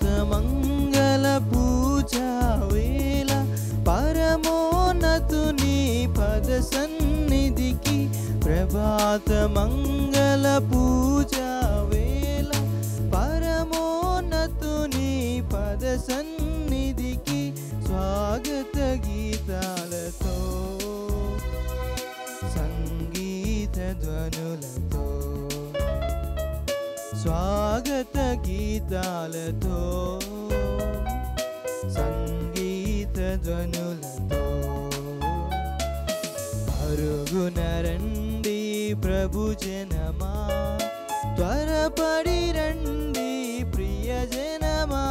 पाक मंगल पूजा वेला परमोन्नतुनी पद सन्निधि की प्रभात मंगल पूजा वेला परमोन्नतुनी पद सन्निधि की स्वागत गीतालतो संगीत ध्वनुलतो स्वागत गीतालतो संगीत ध्वनुलतो अरुगुन रंडी प्रभु जनमा त्वरपड़ी रंडी प्रिय जनमा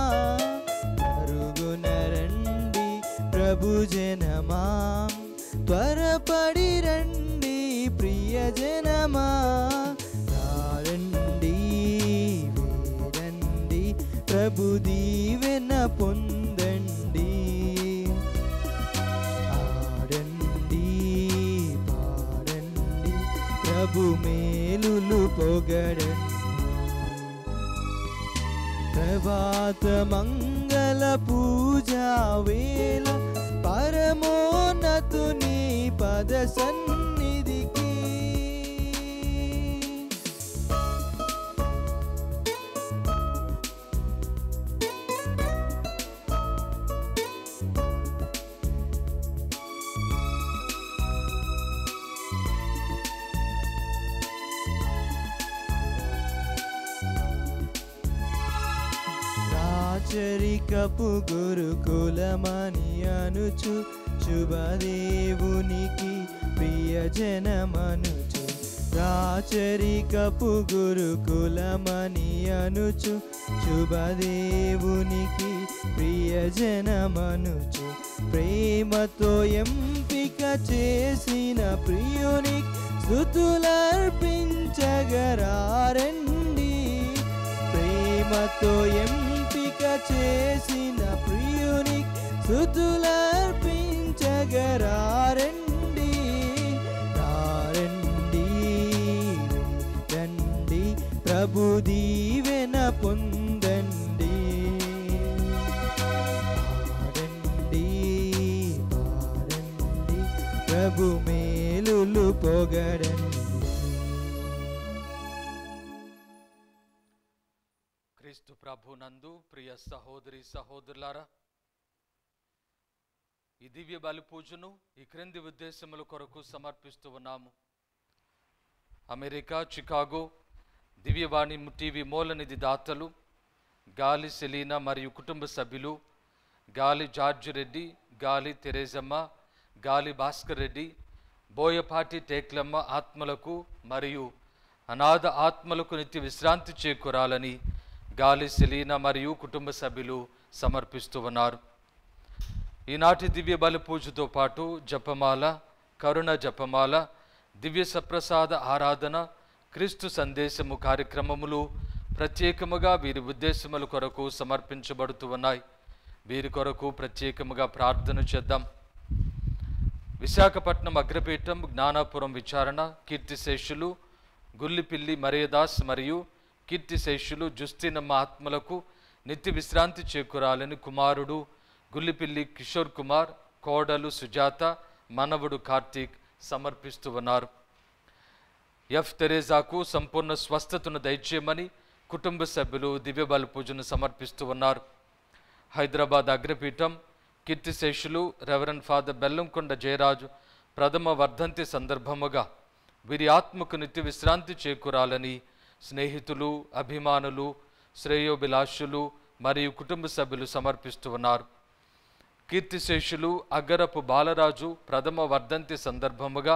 अरुगुन रंडी प्रभु जनमा त्वरपड़ी रंडी प्रिय जनमा प्रभु दीवेन पुंदंडी आरंडी पारंडी प्रभु मेलुलु पोगडंडी प्रभात मंगल पूजा वेला परमोन्नतुनी पद सन्निधिकी आचरिकपु गुरुकुलमनियनुचु शुभदेवुनिकी प्रियजनमनुचु आचरिकपु गुरुकुलमनियनुचु शुभदेवुनिकी प्रियजनमनुचु प्रेमतो एंपिक चेसिन प्रियुनिकी स्तुतुलर्पिंचगरारंडी प्रेमतो చేసిన ప్రియుని స్తుతులర్పించగరారండి రారండి రండి ప్రభు దీవెన పొందండి రండి పారండి ప్రభు మేలులు పొగడండి క్రీస్తు ప్రభు నందు ప్రియ సహోదరి సహోదరులారా ఈ దివ్య బలి పూజను ఈ క్రింది ఉద్దేశముల కొరకు సమర్పిస్తూ ఉన్నాము. అమెరికా చికాగో దివ్యవాణి టీవీ మూలనిధి దాతలు గాలి సెలీనా మరియు కుటుంబ సభ్యులు గాలి జార్జ్ రెడ్డి, గాలి తెరేజమ్మ, గాలి భాస్కర్ రెడ్డి, బోయపాటి టేక్లమ్మ ఆత్మలకు మరియు అనాథ ఆత్మలకు నిత్య విశ్రాంతి చేకూరాలని గాలి సెలీనా మరియు కుటుంబ సభ్యులు సమర్పిస్తూ ఉన్నారు. ఈనాటి దివ్య బలి పూజతో పాటు జపమాల, కరుణ జపమాల, దివ్య సప్రసాద ఆరాధన, క్రీస్తు సందేశము కార్యక్రమములు ప్రత్యేకముగా వీరి ఉద్దేశముల కొరకు సమర్పించబడుతూ ఉన్నాయి. వీరి కొరకు ప్రత్యేకముగా ప్రార్థన చేద్దాం. విశాఖపట్నం అగ్రపీఠం జ్ఞానాపురం విచారణ కీర్తిశేషులు గుల్లిపిల్లి మరియదాస్ మరియు కీర్తిశేషులు జుస్తినమ్మ ఆత్మలకు నిత్య విశ్రాంతి చేకూరాలని కుమారుడు గుల్లిపిల్లి కిషోర్ కుమార్, కోడలు సుజాత, మనవడు కార్తీక్ సమర్పిస్తూ ఉన్నారు. ఎఫ్ తెరేజాకు సంపూర్ణ స్వస్థతను దయచేయమని కుటుంబ సభ్యులు దివ్య బలి పూజను సమర్పిస్తూ ఉన్నారు. హైదరాబాద్ అగ్రపీఠం కీర్తిశేషులు రెవరెండ్ ఫాదర్ బెల్లంకొండ జయరాజు ప్రథమ వర్ధంతి సందర్భముగా వీరి ఆత్మకు నిత్య విశ్రాంతి చేకూరాలని స్నేహితులు, అభిమానులు, శ్రేయోభిలాషులు మరియు కుటుంబ సభ్యులు సమర్పిస్తూ ఉన్నారు. కీర్తిశేషులు అగరపు బాలరాజు ప్రథమ వర్ధంతి సందర్భముగా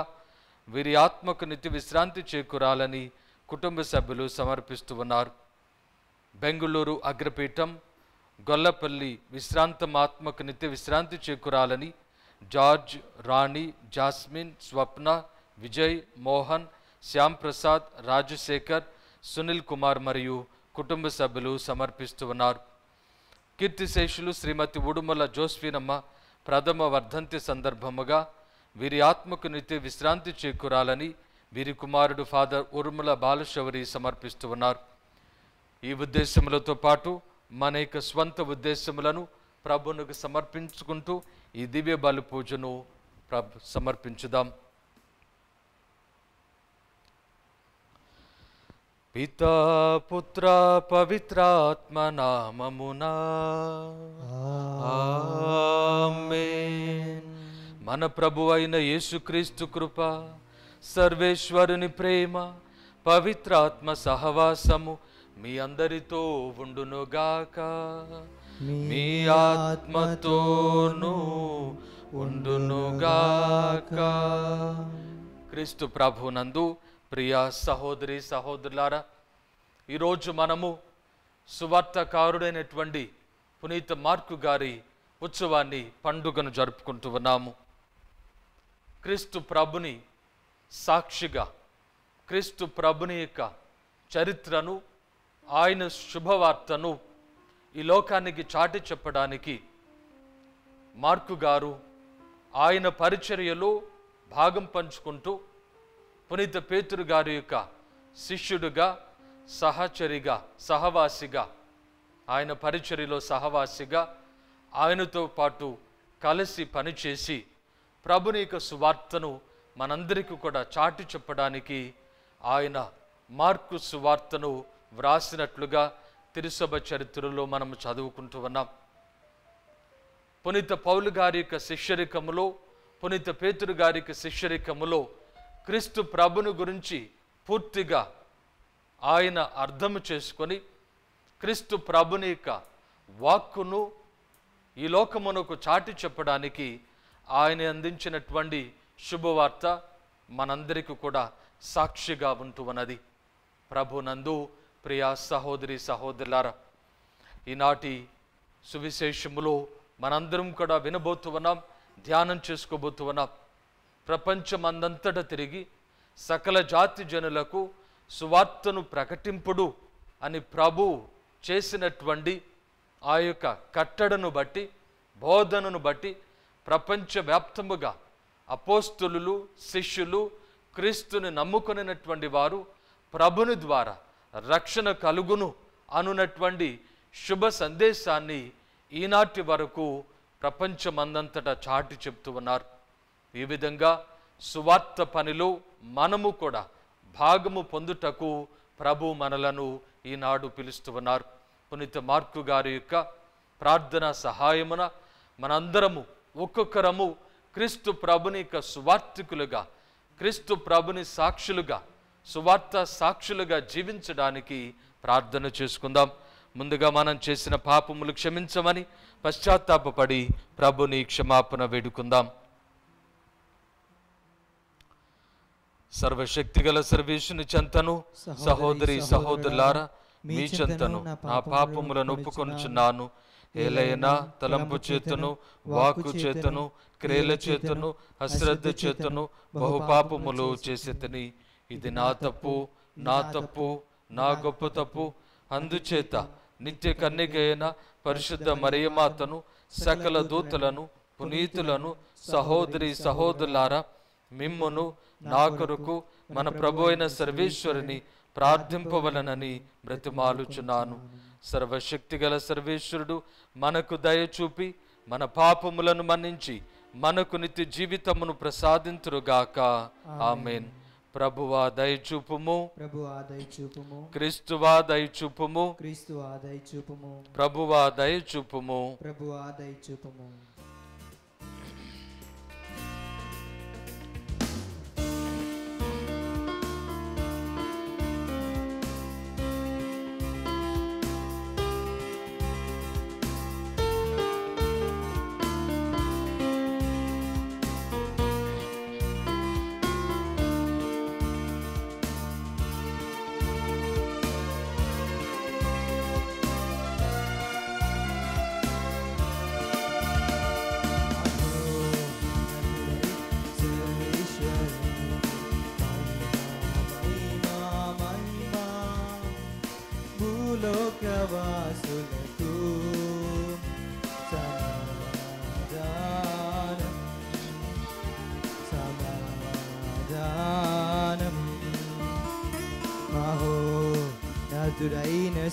వీరి ఆత్మకు నిత్య విశ్రాంతి చేకూరాలని కుటుంబ సభ్యులు సమర్పిస్తూ ఉన్నారు. బెంగుళూరు అగ్రపీఠం గొల్లపల్లి విశ్రాంతమాత్మకు నిత్య విశ్రాంతి చేకూరాలని జార్జ్, రాణి, జాస్మిన్, స్వప్న, విజయ్, మోహన్, శ్యాంప్రసాద్, రాజశేఖర్, సునీల్ కుమార్ మరియు కుటుంబ సభ్యులు సమర్పిస్తూ ఉన్నారు. కీర్తిశేషులు శ్రీమతి ఉడుమల జోస్ఫీనమ్మ ప్రథమ వర్ధంతి సందర్భముగా వీరి ఆత్మకు నిత్య విశ్రాంతి చేకూరాలని వీరి కుమారుడు ఫాదర్ ఉరుముల బాలశౌరి సమర్పిస్తూ ఉన్నారు. ఈ ఉద్దేశములతో పాటు మన యొక్క స్వంత ఉద్దేశములను ప్రభువునకు సమర్పించుకుంటూ ఈ దివ్య బలి పూజను సమర్పించుదాం. పితా పుత్ర పవిత్ర ఆత్మ నామమున ఆమేన్. మన ప్రభువైన యేసుక్రీస్తు కృప, సర్వేశ్వరుని ప్రేమ, పవిత్ర ఆత్మ సహవాసము మీ అందరితో ఉండును గాక. మీ ఆత్మతోను ఉండును గాక. క్రీస్తు ప్రభునందు ప్రియ సహోదరి సహోదరులారా, ఈరోజు మనము సువార్తకారుడైనటువంటి పునీత మార్కు గారి ఉత్సవాన్ని పండుగను జరుపుకుంటూ ఉన్నాము. క్రీస్తు ప్రభుని సాక్షిగా, క్రీస్తు ప్రభుని యొక్క చరిత్రను, ఆయన శుభవార్తను ఈ లోకానికి చాటి చెప్పడానికి మార్కు గారు ఆయన పరిచర్యలో భాగం పంచుకుంటూ పునీత పేతురు గారి యొక్క శిష్యుడుగా, సహచరిగా, సహవాసిగా, ఆయన పరిచర్యలో సహవాసిగా ఆయనతో పాటు కలిసి పనిచేసి ప్రభుని యొక్క సువార్తను మనందరికీ కూడా చాటి చెప్పడానికి ఆయన మార్కు సువార్తను వ్రాసినట్లుగా తిరుసభ చరిత్రలో మనం చదువుకుంటూ ఉన్నాం. పునీత పౌలు గారి యొక్క శిష్యరికములో, పునీత పేతురు గారి యొక్క శిష్యరికములో క్రీస్తు ప్రభుని గురించి పూర్తిగా ఆయన అర్థము చేసుకొని క్రీస్తు ప్రభుని యొక్క వాక్కును ఈ లోకమునకు చాటి చెప్పడానికి ఆయన అందించినటువంటి శుభవార్త మనందరికీ కూడా సాక్షిగా ఉంటూ ఉన్నది. ప్రభునందు ప్రియా సహోదరి సహోదరులారా, ఈనాటి సువిశేషములో మనందరం కూడా వినబోతూ ఉన్నాం, ధ్యానం చేసుకోబోతూ ఉన్నాం. ప్రపంచమందంతటా తిరిగి సకల జాతి జనులకు సువార్తను ప్రకటింపుడు అని ప్రభు చేసినటువంటి ఆ యొక్క కట్టడను బట్టి, బోధనను బట్టి ప్రపంచవ్యాప్తముగా అపోస్తులు, శిష్యులు, క్రీస్తుని నమ్ముకొనినటువంటి వారు ప్రభుని ద్వారా రక్షణ కలుగును అనున్నటువంటి శుభ సందేశాన్ని ఈనాటి వరకు ప్రపంచమందంతటా చాటి చెప్తూ ఉన్నారు. ఈ విధంగా సువార్త పనిలో మనము కూడా భాగము పొందుటకు ప్రభు మనలను ఈనాడు పిలుస్తూ ఉన్నారు. పునీత మార్కు గారి యొక్క ప్రార్థన సహాయమున మనందరము ఒక్కొక్కరము క్రీస్తు ప్రభుని యొక్క సువార్థికులుగా, క్రీస్తు ప్రభుని సాక్షులుగా, సువార్త సాక్షులుగా జీవించడానికి ప్రార్థన చేసుకుందాం. ముందుగా మనం చేసిన పాపములు క్షమించమని పశ్చాత్తాపపడి ప్రభుని క్షమాపణ వేడుకుందాం. సర్వశక్తిగల సర్వేశ్వరుని చెంతను సహోదరి సహోదరులారా, మీ చెంతను నా పాపములను ఒప్పుకొనుచున్నాను. ఏలైనా తలంపు చేతను, వాక్కు చేతను, క్రియల చేతను, అశ్రద్ధ చేతను బహుపాపములు చేసేతని. ఇది నా తప్పు, నా తప్పు, నా గొప్ప తప్పు. అందుచేత నిత్య కన్యకైన పరిశుద్ధ మరియమాతను, సకల దూతలను, పునీతులను, సహోదరి సహోదరులారా, మిమ్మును నా కొరకు మన ప్రభు అయిన సర్వేశ్వరుని ప్రార్థింపవలనని బ్రతిమాలుచున్నాను. సర్వశక్తి గల సర్వేశ్వరుడు మనకు దయచూపి మన పాపములను మన్నించి మనకు నిత్య జీవితమును ప్రసాదింతురుగాక. ఆమెన్. ప్రభువా దయచూపుము, క్రీస్తువా దయచూపుము, ప్రభువా దయచూపుము.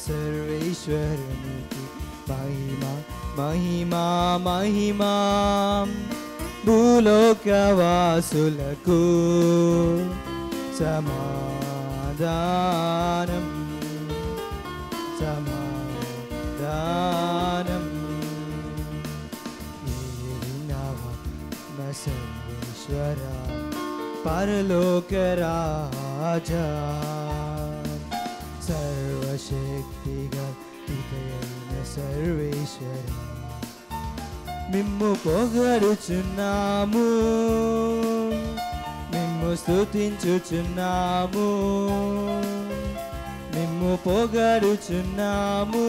సర్వేశ్వరునికి महिमा महिमा महिमा भूलोकवासुलकु समाधानम समाधानम सर्वेश्वरा परलोकराजा सर्वशक्तिगण सर्वेश्वरा मिम्मु पोगडुचुन्नामु मिम्मु स्तुतिंचुचुन्नामु मिम्मु पोगडुचुन्नामु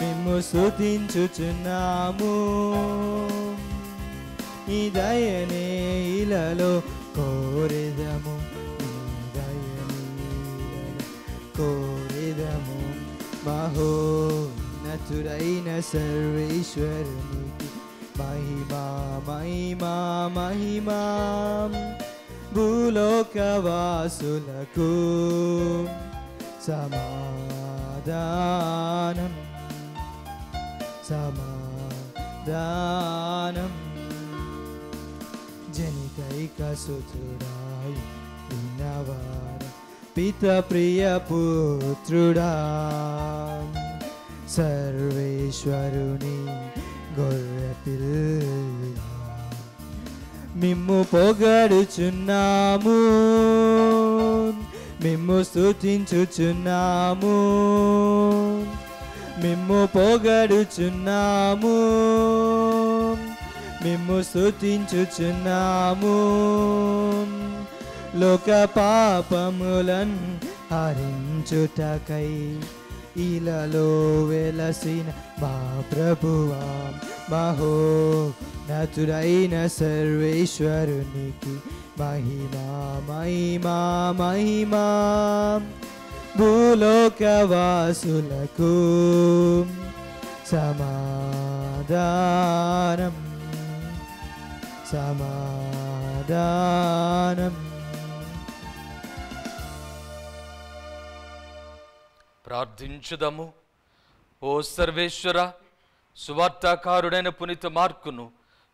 मिम्मु स्तुतिंचुचुन्नामु दयने इलालो कोरेदमु कोरेदमु महोन्नतुरैन सर्वेश्वरुनिकि महिमा महिमा महिमा भूलोकवासुलकु समाधानं समाधानं जनितैकसुतुडाय विनवार पिता प्रिय पुत्रुडा सर्वेश्वरुनि गोर्रे पिल्ला मिम्मु पोगडुचुन्नामु मिम्मु स्तुतिंचुचुन्नामु मिम्मु पोगडुचुन्नामु मिम्मु स्तुतिंचुचुन्नामु लोक पापमुलन हरिंचुटकै इलालो वेलसिन मा प्रभुवा महोन्नतुरैन सर्वेश्वरुनिकि महिमा महिमा महिमा भूलोकवासुलकु समाधानम् समाधानम। ప్రార్థించుదము. ఓ సర్వేశ్వర, సువార్తాకారుడైన పునీత మార్కును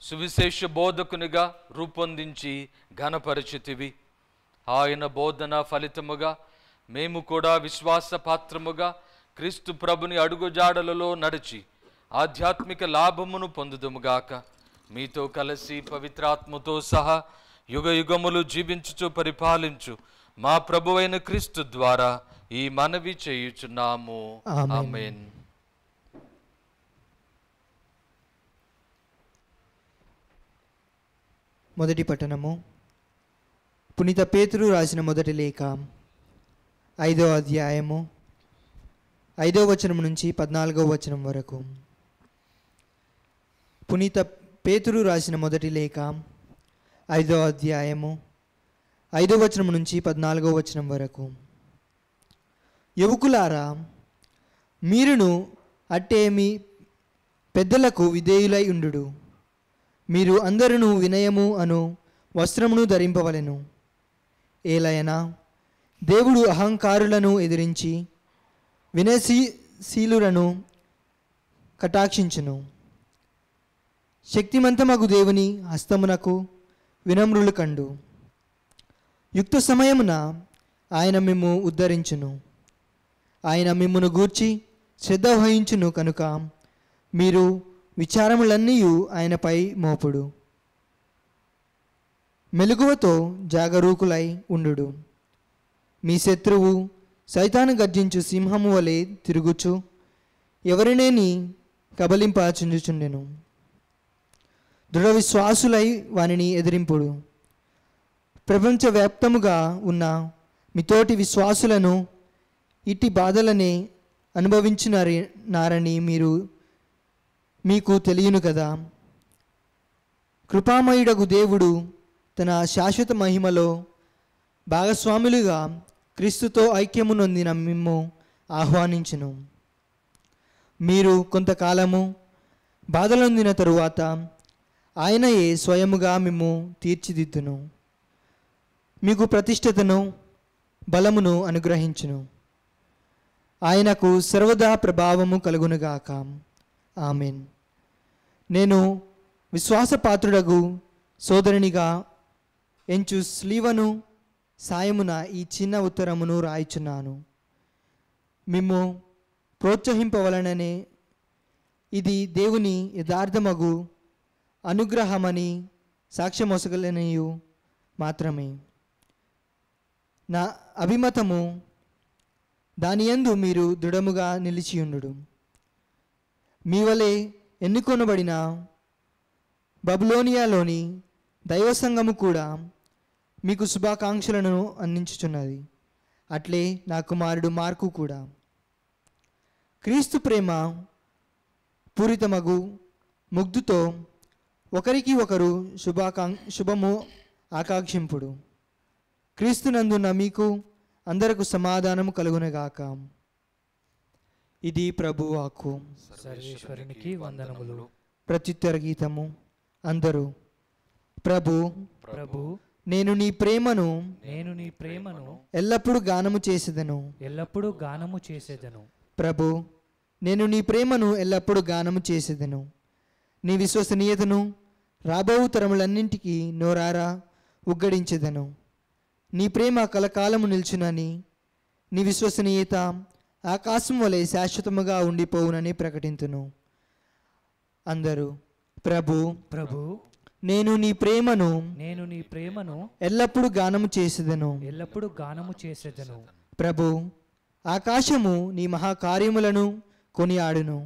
సువిశేష బోధకునిగా రూపొందించి ఘనపరిచితివి. ఆయన బోధన ఫలితముగా మేము కూడా విశ్వాస పాత్రముగా క్రీస్తు ప్రభుని అడుగుజాడలలో నడిచి ఆధ్యాత్మిక లాభమును పొందుదుముగాక. మీతో కలిసి పవిత్రాత్మతో సహా యుగ యుగములు జీవించుచు పరిపాలించు మా ప్రభువైన క్రీస్తు ద్వారా ఈ మనవి చేయుచున్నాము. ఆమేన్. మొదటి పఠనము పునీత పేతురు రాసిన మొదటి లేఖ 5వ అధ్యాయము 5వ వచనం నుంచి 14వ వచనం వరకు. పునీత పేతురు రాసిన మొదటి లేఖ 5వ అధ్యాయము 5వ వచనం నుంచి 14వ వచనం వరకు. యువకులారా, మీరును అట్టే మీ పెద్దలకు విధేయులై ఉండుడు. మీరు అందరును వినయము అను వస్త్రమును ధరింపవలెను. ఏలయనా దేవుడు అహంకారులను ఎదిరించి వినయశీలులను కటాక్షించును. శక్తిమంతమగు దేవుని హస్తమునకు వినమ్రులు కండు. యుక్త సమయమున ఆయన మిమ్ము ఉద్ధరించును. ఆయన మిమ్మును గూర్చి శ్రద్ధ వహించును కనుక మీరు విచారములన్నీ ఆయనపై మోపుడు. మెలకువతో జాగరూకులై ఉండు. మీ శత్రువు సైతాను గర్జించు సింహము వలె తిరుగుచు ఎవరినేని కబలింపచుండుచుండెను. దృఢ విశ్వాసులై వానిని ఎదిరింపుడు. ప్రపంచవ్యాప్తముగా ఉన్న మీతోటి విశ్వాసులను ఇట్టి బాధలనే అనుభవించినారని మీకు తెలియను కదా. కృపామయుడగు దేవుడు తన శాశ్వత మహిమలో భాగస్వాములుగా క్రీస్తుతో ఐక్యము నొందిన మిమ్ము ఆహ్వానించును. మీరు కొంతకాలము బాధలొందిన తరువాత ఆయనయే స్వయముగా మిమ్ము తీర్చిదిద్దును. మీకు ప్రతిష్టతను బలమును అనుగ్రహించును. ఆయనకు సర్వదా ప్రభావము కలుగునుగాక. ఆమెన్. నేను విశ్వాసపాత్రుడగు సోదరునిగా ఎంచు స్లీవను సాయమున ఈ చిన్న ఉత్తరమును రాయిచున్నాను. మిమ్ము ప్రోత్సహింపవలననే ఇది దేవుని యథార్థమగు అనుగ్రహమని సాక్ష్యమొసగలనియు మాత్రమే. నా అభిమతము దానియందు మీరు దృఢముగా నిలిచియుండు. మీ వలె ఎన్నుకొనబడిన బబులోనియాలోని దైవ సంఘము కూడా మీకు శుభాకాంక్షలను అందించుచున్నది. అట్లే నా కుమారుడు మార్కు కూడా. క్రీస్తు ప్రేమ పూరితమగు ముగ్ధుతో ఒకరికి ఒకరు శుభము ఆకాంక్షింపుడు. క్రీస్తునందున్న మీకు అందరకు సమాధానము కలుగునగాక. ఇది ప్రభువాకు. సర్వేశ్వరునికి వందనములు. ప్రత్యుత్తర గీతము. అందరూ ప్రభు ప్రభు నేను నీ ప్రేమను ఎల్లప్పుడూ గానము చేసేదను. ప్రభు నేను నీ ప్రేమను ఎల్లప్పుడూ గానము చేసేదను. నీ విశ్వసనీయతను రాబో తరములన్నింటికీ నోరారా ఉగ్గడించెదను. నీ ప్రేమ కలకాలము నిల్చునని, నీ విశ్వసనీయత ఆకాశం వలె శాశ్వతముగా ఉండిపోవునని ప్రకటింతును. అందరూ ప్రభు ప్రభు నేను నీ ప్రేమను ఎల్లప్పుడూ గానము చేసేదను. ప్రభు ఆకాశము నీ మహాకార్యములను కొనియాడును.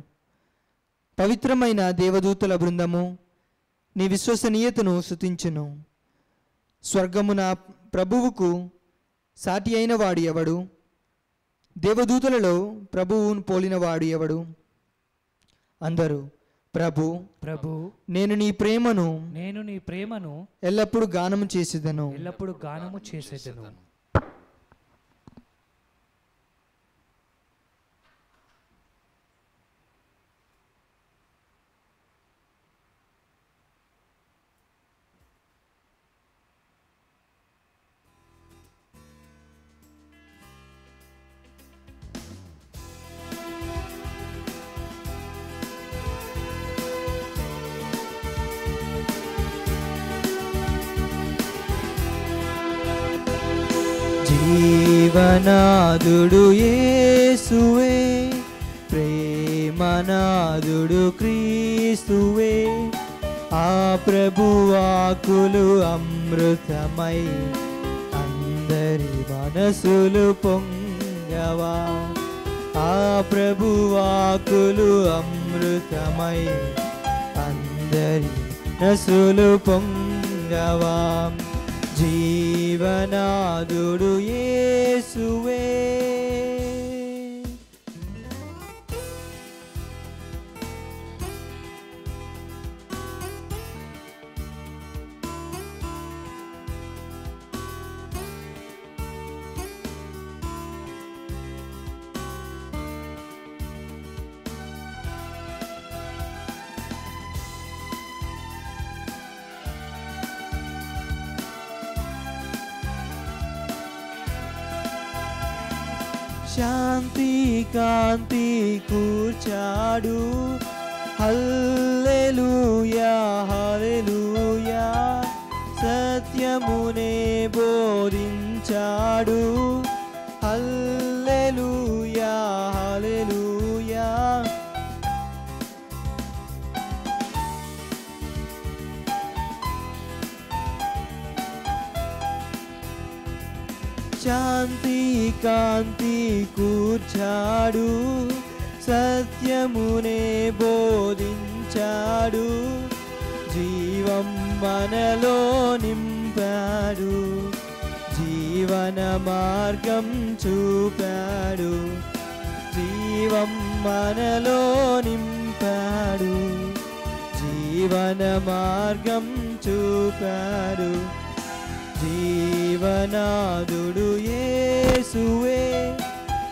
పవిత్రమైన దేవదూతల బృందము నీ విశ్వసనీయతను స్తుతించును. స్వర్గమున ప్రభువుకు సాటి అయిన వాడు ఎవడు? దేవదూతలలో ప్రభువును పోలినవాడు ఎవడు? అందరూ ప్రభు ప్రభు నేను నీ ప్రేమను ఎల్లప్పుడూ గానము చేసేదను. జీవనాదుడు యేసువే, ప్రేమనాదుడు క్రీస్తువే. ఆ ప్రభువాకులు అమృతమై అందరి మనసులు పొంగవా. ఆ ప్రభువాకులు అమృతమై అందరి మనసులు పొంగవా. జీవనాదుడు యేసువే. శాంతి కాంతి కూర్చాడు. హల్లెలూయా హల్లెలూయా. సత్యమునే బోధించాడు. హల్లెలూయా హల్లెలూయా. శాంతి కాంతి కూర్చాడు. సత్యమునే బోధించాడు. జీవం మనలో నింపాడు. జీవన మార్గం చూపాడు. జీవం మనలో నింపాడు. జీవన మార్గం చూపాడు. జీవనాదుడు యేసువే,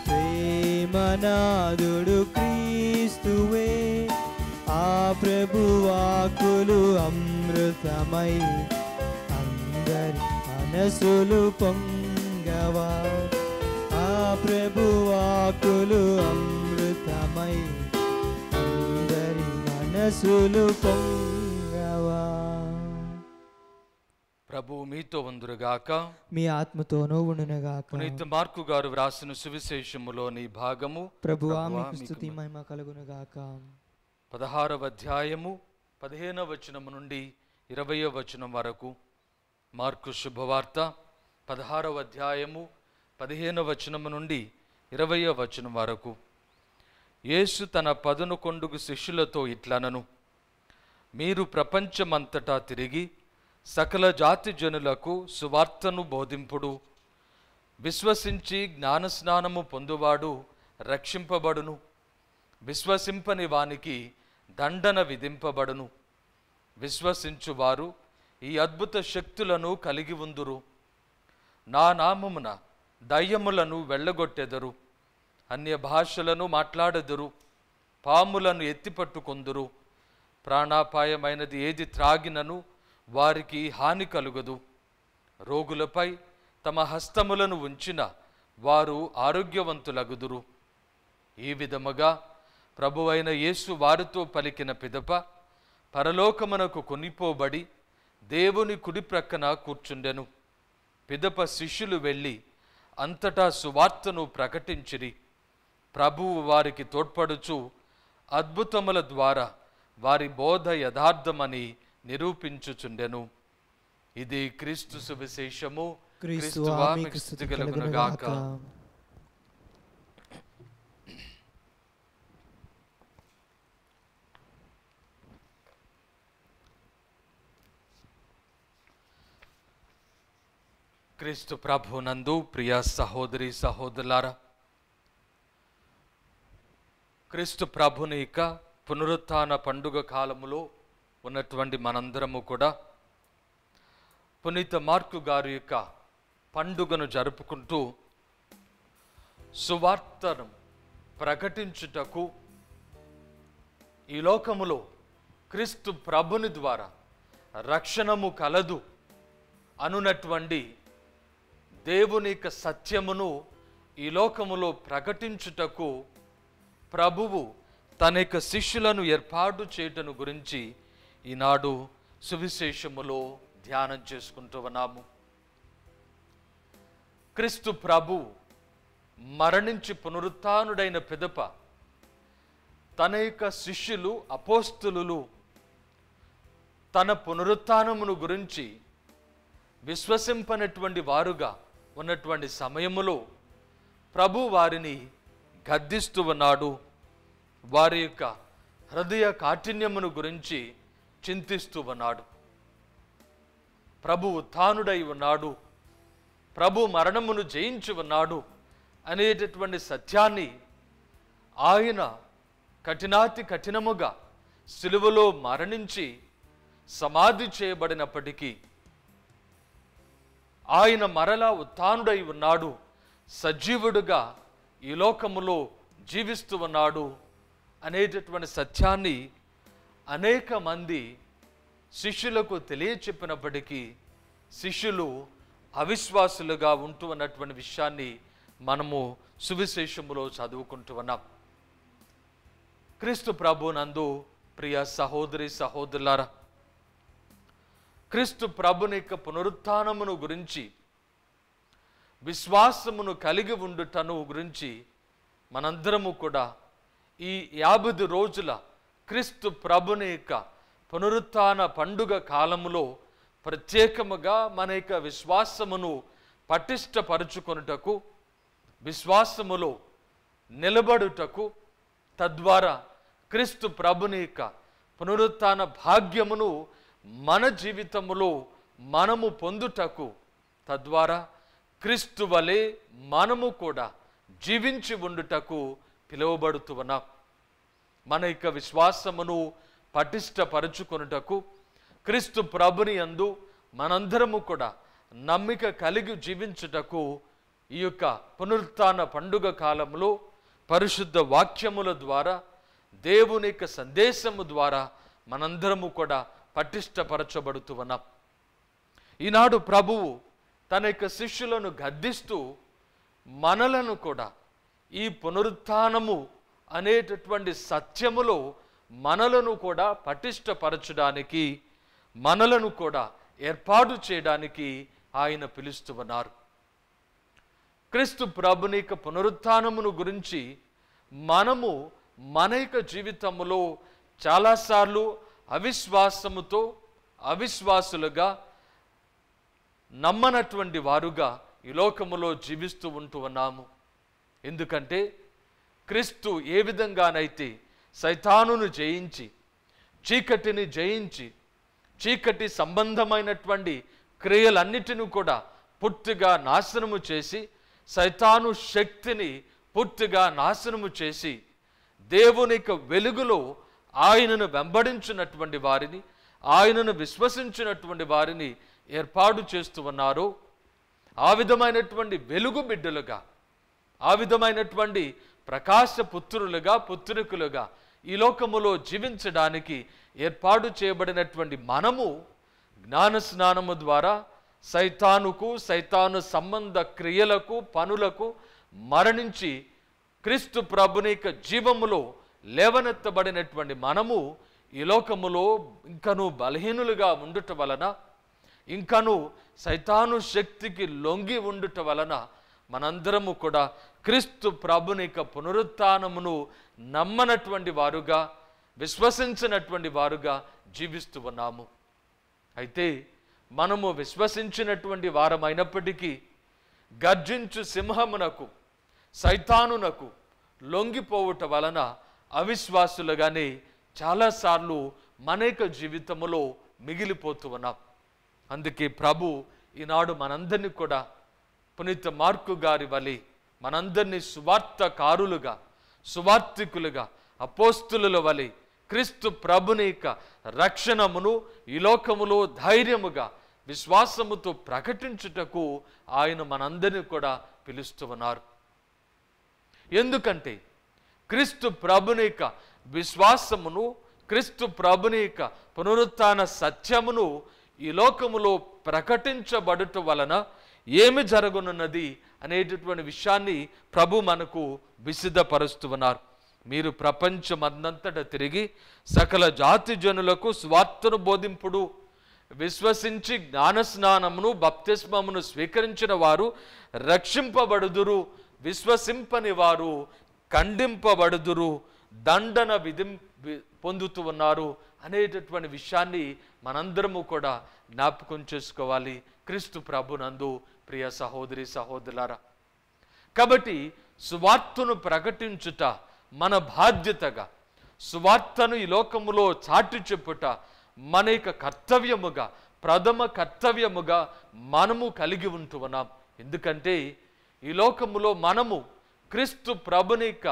ప్రేమనాదుడు క్రీస్తువే. ఆ ప్రభువాకులు అమృతమై అందరి మనసులు పొంగవా. ఆ ప్రభు ఆకులు అమృతమై అందరి మనసులు పొంగవా. ప్రభు మీతో ఉండుగాక, మీ ఆత్మతోనూ ఉండుగాక. పునీత మార్కు గారు వ్రాసిన సువిశేషములోని భాగము. ప్రభువా మీకు స్తుతి మహిమ కలుగునుగాక. 16వ అధ్యాయము 15వ వచనము నుండి 20వ వచనం వరకు. మార్కు శుభవార్త 16వ అధ్యాయము 15వ వచనము నుండి 20వ వచనం వరకు. యేసు తన 11 శిష్యులతో ఇట్లనను, మీరు ప్రపంచమంతటా తిరిగి సకల జాతి జనులకు సువార్తను బోధింపుడు. విశ్వసించి జ్ఞానస్నానము పొందువాడు రక్షింపబడును, విశ్వసింపని వానికి దండన విధింపబడును. విశ్వసించువారు ఈ అద్భుత శక్తులను కలిగి ఉందురు. నా నామమున దయ్యములను వెళ్ళగొట్టెదరు, అన్య భాషలను మాట్లాడెదరు, పాములను ఎత్తిపట్టుకొందురు, ప్రాణాపాయమైనది ఏది త్రాగినను వారికి హాని కలుగదు. రోగులపై తమ హస్తములను ఉంచిన వారు ఆరోగ్యవంతులగుదురు. ఈ విధముగా ప్రభువైన యేసు వారితో పలికిన పిదప పరలోకమునకు కొనిపోబడి దేవుని కుడి ప్రక్కన కూర్చుండెను. పిదప శిష్యులు వెళ్ళి అంతటా సువార్తను ప్రకటించిరి. ప్రభువు వారికి తోడ్పడుచు అద్భుతముల ద్వారా వారి బోధ యథార్థమని నిరూపించుచుండెను. ఇది క్రీస్తు సువిశేషము. క్రీస్తువా మీకు స్తుతి కలుగునుగాక. క్రీస్తు ప్రభునందు ప్రియ సహోదరి సహోదరులారా, క్రీస్తు ప్రభుని యొక్క పునరుత్థాన పండుగ కాలములో ఉన్నటువంటి మనందరము కూడా పునీత మార్కు గారి యొక్క పండుగను జరుపుకుంటూ సువార్తను ప్రకటించుటకు ఈ లోకములో క్రీస్తు ప్రభుని ద్వారా రక్షణము కలదు అనునటువంటి దేవుని యొక్క సత్యమును ఈ లోకములో ప్రకటించుటకు ప్రభువు తన యొక్క శిష్యులను ఏర్పాటు చేయటను గురించి ఈనాడు సువిశేషములో ధ్యానం చేసుకుంటూ ఉన్నాము. క్రీస్తు ప్రభు మరణించి పునరుత్థానుడైన పిదప తన యొక్క శిష్యులు అపోస్తులు తన పునరుత్థానమును గురించి విశ్వసింపనటువంటి వారుగా ఉన్నటువంటి సమయములో ప్రభు వారిని గద్దిస్తూ ఉన్నాడు. వారి యొక్క హృదయ కాఠిన్యమును గురించి చింతిస్తూ ఉన్నాడు. ప్రభువు తానుడై ఉన్నాడు, ప్రభు మరణమును జయించి ఉన్నాడు అనేటటువంటి సత్యాన్ని ఆయన కఠినాతి కఠినముగా సిలువలో మరణించి సమాధి చేయబడినప్పటికీ ఆయన మరలా ఉత్థానుడై ఉన్నాడు, సజీవుడుగా ఈ లోకములో జీవిస్తూ ఉన్నాడు అనేటటువంటి సత్యాన్ని అనేక మంది శిష్యులకు తెలియచెప్పినప్పటికీ శిష్యులు అవిశ్వాసులుగా ఉంటూ ఉన్నటువంటి విషయాన్ని మనము సువిశేషములో చదువుకుంటూ ఉన్నాం. క్రీస్తు ప్రభునందు ప్రియ సహోదరి సహోదరులారా, క్రీస్తు ప్రభుని యొక్క పునరుత్థానమును గురించి విశ్వాసమును కలిగి ఉండుటను గురించి మనందరము కూడా ఈ 50 రోజుల క్రీస్తు ప్రభుని యొక్క పునరుత్థాన పండుగ కాలములో ప్రత్యేకముగా మన యొక్క విశ్వాసమును పటిష్టపరుచుకొనుటకు, విశ్వాసములో నిలబడుటకు, తద్వారా క్రీస్తు ప్రభుని యొక్క పునరుత్థాన భాగ్యమును మన జీవితములో మనము పొందుటకు, తద్వారా క్రీస్తు వలె మనము కూడా జీవించి ఉండుటకు పిలువబడుతున్నాం. మన యొక్క విశ్వాసమును పటిష్టపరుచుకొనుటకు, క్రీస్తు ప్రభుని యందు మనందరము కూడా నమ్మిక కలిగి జీవించుటకు ఈ యొక్క పునరుత్థాన పండుగ కాలంలో పరిశుద్ధ వాక్యముల ద్వారా, దేవుని యొక్క సందేశము ద్వారా మనందరము కూడా పటిష్టపరచబడుతూ ఉన్నాం. ఈనాడు ప్రభువు తన యొక్క శిష్యులను గద్దిస్తూ మనలను కూడా ఈ పునరుత్థానము అనేటటువంటి సత్యములో మనలను కూడా పటిష్టపరచడానికి మనలను కూడా ఏర్పాటు చేయడానికి ఆయన పిలుస్తున్నారు. క్రీస్తు ప్రభుని యొక్క పునరుత్థానమును గురించి మనము మనైక జీవితములో చాలాసార్లు అవిశ్వాసముతో అవిశ్వాసులుగా నమ్మనటువంటి వారుగా ఈ లోకములో జీవిస్తూ ఉంటూ ఉన్నాము. ఎందుకంటే క్రీస్తు ఏ విధంగానైతే సైతానును జయించి చీకటిని జయించి చీకటి సంబంధమైనటువంటి క్రియలన్నిటిని కూడా పూర్తిగా నాశనము చేసి సైతాను శక్తిని పూర్తిగా నాశనము చేసి దేవుని వెలుగులో ఆయనను వెంబడించినటువంటి వారిని ఆయనను విశ్వసించినటువంటి వారిని ఏర్పాటు చేస్తూ ఉన్నారు. ఆ విధమైనటువంటి వెలుగు బిడ్డలుగా ఆ విధమైనటువంటి ప్రకాశ పుత్రులుగా పుత్రికలుగా ఈ లోకములో జీవించడానికి ఏర్పాటు చేయబడినటువంటి మనము జ్ఞాన స్నానము ద్వారా సైతానుకు సైతాను సంబంధ క్రియలకు పనులకు మరణించి క్రీస్తు ప్రభుని యొక్క జీవములో లేవనెత్తబడినటువంటి మనము ఈ లోకములో ఇంకనూ బలహీనులుగా ఉండుట వలన ఇంకనూ సైతాను శక్తికి లొంగి ఉండుట వలన మనందరము కూడా క్రీస్తు ప్రభుని యొక్క పునరుత్థానమును నమ్మనటువంటి వారుగా విశ్వసించినటువంటి వారుగా జీవిస్తూ ఉన్నాము. అయితే మనము విశ్వసించినటువంటి వారమైనప్పటికీ గర్జించు సింహమునకు సైతానునకు లొంగిపోవుట వలన అవిశ్వాసులుగానే చాలాసార్లు మనైక జీవితములో మిగిలిపోతూ ఉన్నాం. అందుకే ప్రభు ఈనాడు మనందరినీ కూడా పునీత మార్కు గారి వలె మనందరినీ సువార్తకారులుగా సువార్తికులుగా అపోస్తులుల వలె క్రీస్తు ప్రభుని యొక్క రక్షణమును ఈ లోకములో ధైర్యముగా విశ్వాసముతో ప్రకటించుటకు ఆయన మనందరినీ కూడా పిలుస్తూ ఉన్నారు. ఎందుకంటే క్రీస్తు ప్రభుని యొక్క విశ్వాసమును క్రీస్తు ప్రభుని యొక్క పునరుత్థాన సత్యమును ఈ లోకములో ప్రకటించబడుట వలన ఏమి జరగనున్నది అనేటటువంటి విషయాన్ని ప్రభు మనకు విశదపరుస్తూ ఉన్నారు. మీరు ప్రపంచమంతటా తిరిగి సకల జాతి జనులకు సువార్తను బోధింపుడు. విశ్వసించి జ్ఞానస్నానమును బప్తిస్మమును స్వీకరించిన వారు రక్షింపబడుదురు, విశ్వసింపని వారు ఖండింపబడుదురు, దండన పొందుతూ ఉన్నారు అనేటటువంటి విషయాన్ని మనందరము కూడా జ్ఞాపకం చేసుకోవాలి క్రీస్తు ప్రభునందు ప్రియ సహోదరి సహోదరులారా. కాబట్టి సువార్తను ప్రకటించుట మన బాధ్యతగా, సువార్తను ఈ లోకములో చాటి చెప్పుట మన యొక్క కర్తవ్యముగా ప్రథమ కర్తవ్యముగా మనము కలిగి ఉంటూ ఉన్నాం. ఎందుకంటే ఈ లోకములో మనము క్రీస్తు ప్రభుని యొక్క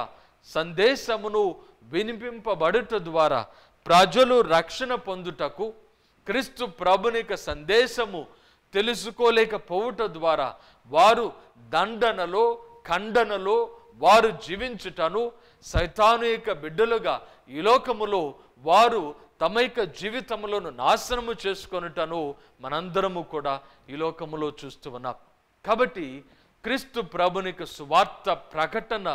సందేశమును వినిపింపబడుట ద్వారా ప్రజలు రక్షణ పొందుటకు క్రీస్తు ప్రభుని యొక్క సందేశము తెలుసుకోలేకపోవుట ద్వారా వారు దండనలో ఖండనలో వారు జీవించుటను సైతాను యొక్క బిడ్డలుగా ఈ లోకములో వారు తమ యొక్క జీవితములను నాశనము చేసుకొనుటను మనందరము కూడా ఈ లోకములో చూస్తూ ఉన్నాం. కాబట్టి క్రీస్తు ప్రభుని యొక్క సువార్త ప్రకటన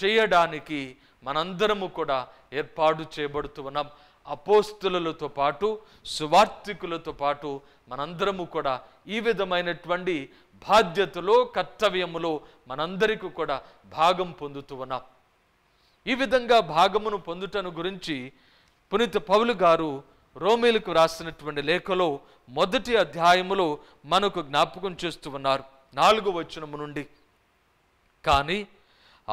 చేయడానికి మనందరము కూడా ఏర్పాటు చేయబడుతూ ఉన్నాం. అపోస్తులతో పాటు సువార్తికులతో పాటు మనందరము కూడా ఈ విధమైనటువంటి బాధ్యతలో కర్తవ్యములో మనందరికీ కూడా భాగం పొందుతూ ఉన్నాం. ఈ విధంగా భాగమును పొందుటను గురించి పునీత పౌలు గారు రోమీలకు రాసినటువంటి లేఖలో మొదటి అధ్యాయములో మనకు జ్ఞాపకం చేస్తూ ఉన్నారు 4వ వచనము నుండి. కానీ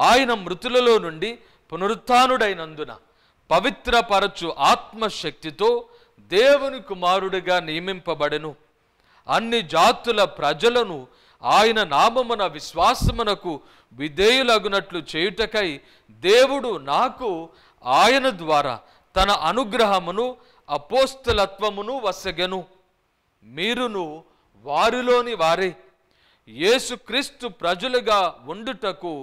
ఆయన మృతులలో నుండి పునరుత్థానుడైనందున పవిత్రపరచు ఆత్మశక్తితో దేవుని కుమారుడిగా నియమింపబడెను. అన్ని జాతుల ప్రజలను ఆయన నామమున విశ్వాసమునకు విధేయులగునట్లు చేయుటకై దేవుడు నాకు ఆయన ద్వారా తన అనుగ్రహమును అపోస్తలత్వమును వసగెను. మీరును వారిలోని వారే యేసుక్రీస్తు ప్రజలుగా ఉండుటకు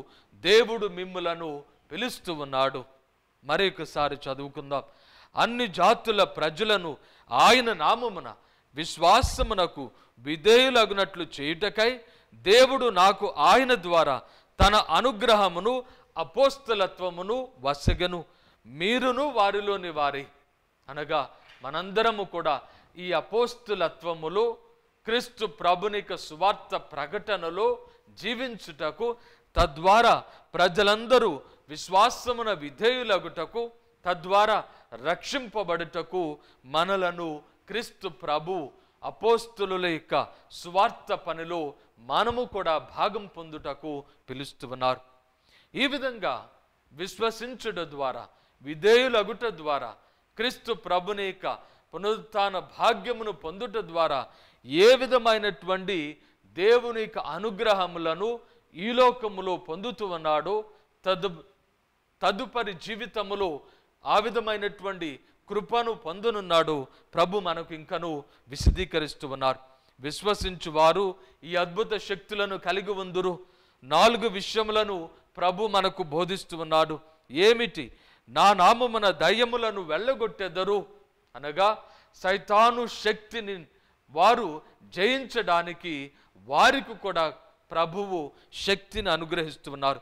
దేవుడు మిమ్ములను పిలుస్తూ ఉన్నాడు. మరొకసారి చదువుకుందాం. అన్ని జాతుల ప్రజలను ఆయన నామమున విశ్వాసమునకు విధేయులగునట్లు చేయుటకై దేవుడు నాకు ఆయన ద్వారా తన అనుగ్రహమును అపోస్తలత్వమును వసగను మీరును వారిలోని వారి అనగా మనందరము కూడా ఈ అపోస్తలత్వములో క్రీస్తు ప్రభునిక సువార్త ప్రకటనలో జీవించుటకు తద్వారా ప్రజలందరూ విశ్వాసమున విధేయులగుటకు తద్వారా రక్షింపబడుటకు మనలను క్రీస్తు ప్రభు అపోస్తులుల యొక్క సువార్త పనిలో మనము కూడా భాగం పొందుటకు పిలుస్తున్నారు. ఈ విధంగా విశ్వసించుట ద్వారా విధేయులగుట ద్వారా క్రీస్తు ప్రభుని యొక్క పునరుత్థాన భాగ్యమును పొందుట ద్వారా ఏ విధమైనటువంటి దేవుని యొక్క అనుగ్రహములను ఈ లోకములో పొందుతున్నాడో తదుపరి జీవితములో ఆ విధమైనటువంటి కృపను పొందునున్నాడు ప్రభు మనకు ఇంకను విశదీకరిస్తూ ఉన్నారు. విశ్వసించువారు ఈ అద్భుత శక్తులను కలిగి ఉందురు. నాలుగు విషయములను ప్రభు మనకు బోధిస్తూ ఉన్నాడు. ఏమిటి? నా నామమున దయ్యములను వెళ్ళగొట్టెదరు అనగా సైతాను శక్తిని వారు జయించడానికి వారికి కూడా ప్రభువు శక్తిని అనుగ్రహిస్తున్నారు.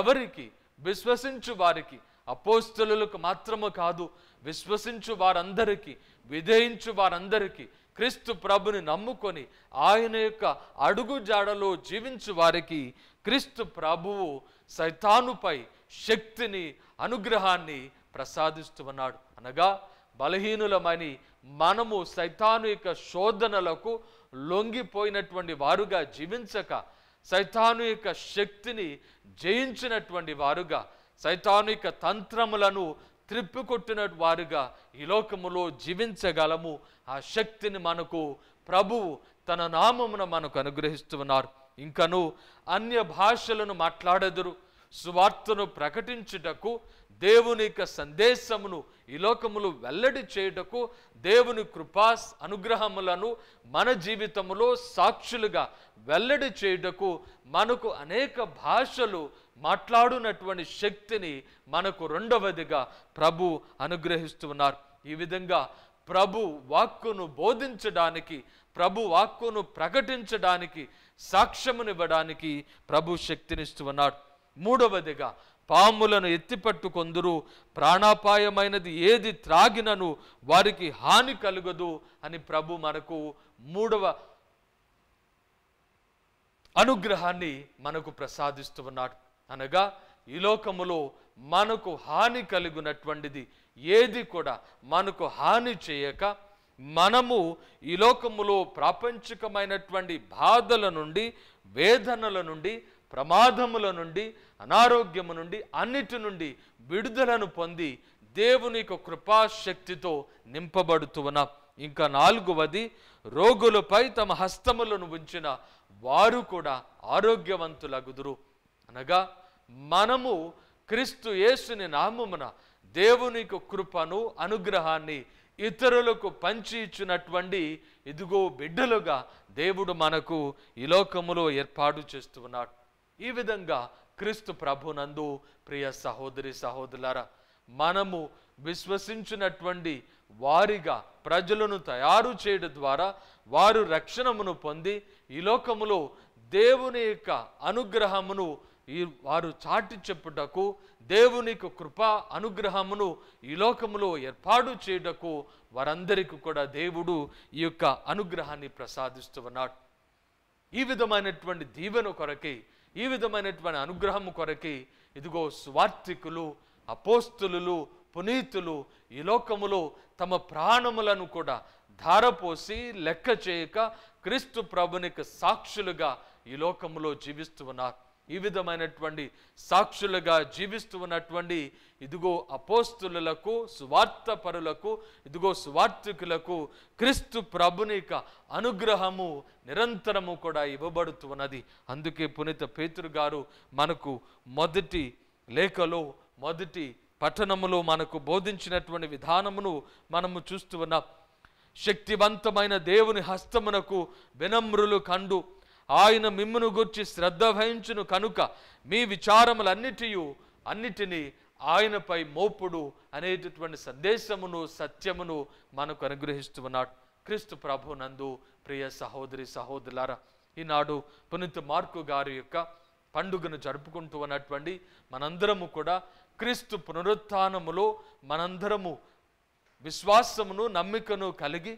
ఎవరికి? విశ్వసించు వారికి. అపోస్తలులకు మాత్రము కాదు, విశ్వసించు వారందరికీ, విధేయించు వారందరికీ, క్రీస్తు ప్రభుని నమ్ముకొని ఆయన యొక్క అడుగు జాడలో జీవించు వారికి క్రీస్తు ప్రభువు సైతానుపై శక్తిని అనుగ్రహాన్ని ప్రసాదిస్తున్నాడు. అనగా బలహీనులమని మనము సైతాను యొక్క శోధనలకు లొంగిపోయినటువంటి వారుగా జీవించక సైతాను యొక్క శక్తిని జయించినటువంటి వారుగా సైతాను యొక్క తంత్రములను త్రిప్పికొట్టిన వారుగా ఈ లోకములో జీవించగలము. ఆ శక్తిని మనకు ప్రభువు తన నామమున మనకు అనుగ్రహిస్తున్నారు. ఇంకను అన్య భాషలను మాట్లాడెదరు. సువార్తను ప్రకటించుటకు దేవుని యొక్క సందేశమును ఈ లోకములు వెల్లడి చేయుటకు దేవుని కృపా అనుగ్రహములను మన జీవితములో సాక్షులుగా వెల్లడి చేయుటకు మనకు అనేక భాషలు మాట్లాడునటువంటి శక్తిని మనకు రెండవదిగా ప్రభు అనుగ్రహిస్తున్నారు. ఈ విధంగా ప్రభు వాక్కును బోధించడానికి, ప్రభు వాక్కును ప్రకటించడానికి, సాక్ష్యమునివ్వడానికి ప్రభు శక్తినిస్తున్నారు. మూడవదిగా పాములను ఎత్తిపట్టుకొందురు, ప్రాణాపాయమైనది ఏది త్రాగినను వారికి హాని కలుగదు అని ప్రభు మనకు మూడవ అనుగ్రహాన్ని మనకు ప్రసాదిస్తున్నాడు. అనగా ఈ లోకములో మనకు హాని కలుగునటువంటిది ఏది కూడా మనకు హాని చేయక మనము ఈ లోకములో ప్రాపంచికమైనటువంటి బాధల నుండి, వేదనల నుండి, ప్రమాదముల నుండి, అనారోగ్యము నుండి, అన్నిటి నుండి విడుదలను పొంది దేవుని యొక్క కృపాశక్తితో నింపబడుతున్న. ఇంకా నాలుగవది, రోగులపై తమ హస్తములను ఉంచిన వారు కూడా ఆరోగ్యవంతులగుదురు. అనగా మనము క్రీస్తు యేసుని నామమున దేవుని యొక్క కృపను అనుగ్రహాన్ని ఇతరులకు పంచి ఇచ్చినటువంటి ఇదిగో బిడ్డలుగా దేవుడు మనకు ఈ లోకములో ఏర్పాటు చేస్తున్నాడు. ఈ విధంగా క్రీస్తు ప్రభునందు ప్రియ సహోదరి సహోదరులారా, మనము విశ్వసించినటువంటి వారిగా ప్రజలను తయారు చేయడం ద్వారా వారు రక్షణమును పొంది ఈ లోకములో దేవుని యొక్క అనుగ్రహమును వారు చాటి చెప్పుటకు, దేవుని యొక్క కృపా అనుగ్రహమును ఈ లోకములో ఏర్పాటు చేయుటకు వారందరికీ కూడా దేవుడు ఈ యొక్క అనుగ్రహాన్ని ప్రసాదిస్తున్నాడు. ఈ విధమైనటువంటి దీవెన కొరకే, ఈ విధమైనటువంటి అనుగ్రహం కొరకే ఇదిగో సువార్థికులు, అపోస్తులు, పునీతులు ఈ లోకములో తమ ప్రాణములను కూడా ధారపోసి లెక్క చేయక క్రీస్తు ప్రభునికి సాక్షులుగా ఈ లోకములో జీవిస్తున్నారు. ఈ విధమైనటువంటి సాక్షులుగా జీవిస్తున్నటువంటి ఇదిగో అపోస్తులకు, సువార్త పరులకు, ఇదిగో సువార్థికులకు క్రీస్తు ప్రభుని యొక్క అనుగ్రహము నిరంతరము కూడా ఇవ్వబడుతున్నది. అందుకే పునీత పేతురు గారు మనకు మొదటి లేఖలో మొదటి పఠనములో మనకు బోధించినటువంటి విధానమును మనము చూస్తున్నాం. శక్తివంతమైన దేవుని హస్తమునకు వినమ్రులు కండు, ఆయన మిమ్మును గుర్చి శ్రద్ధ వహించును కనుక మీ విచారములన్నిటినీ ఆయనపై మోపుడు అనేటటువంటి సందేశమును, సత్యమును మనకు అనుగ్రహిస్తున్నాడు క్రీస్తు ప్రభునందు ప్రియ సహోదరి సహోదరులారా. ఈనాడు పునీత మార్కు గారి యొక్క పండుగను జరుపుకుంటూ ఉన్నటువంటి మనందరము కూడా క్రీస్తు పునరుత్థానములో మనందరము విశ్వాసమును నమ్మికను కలిగి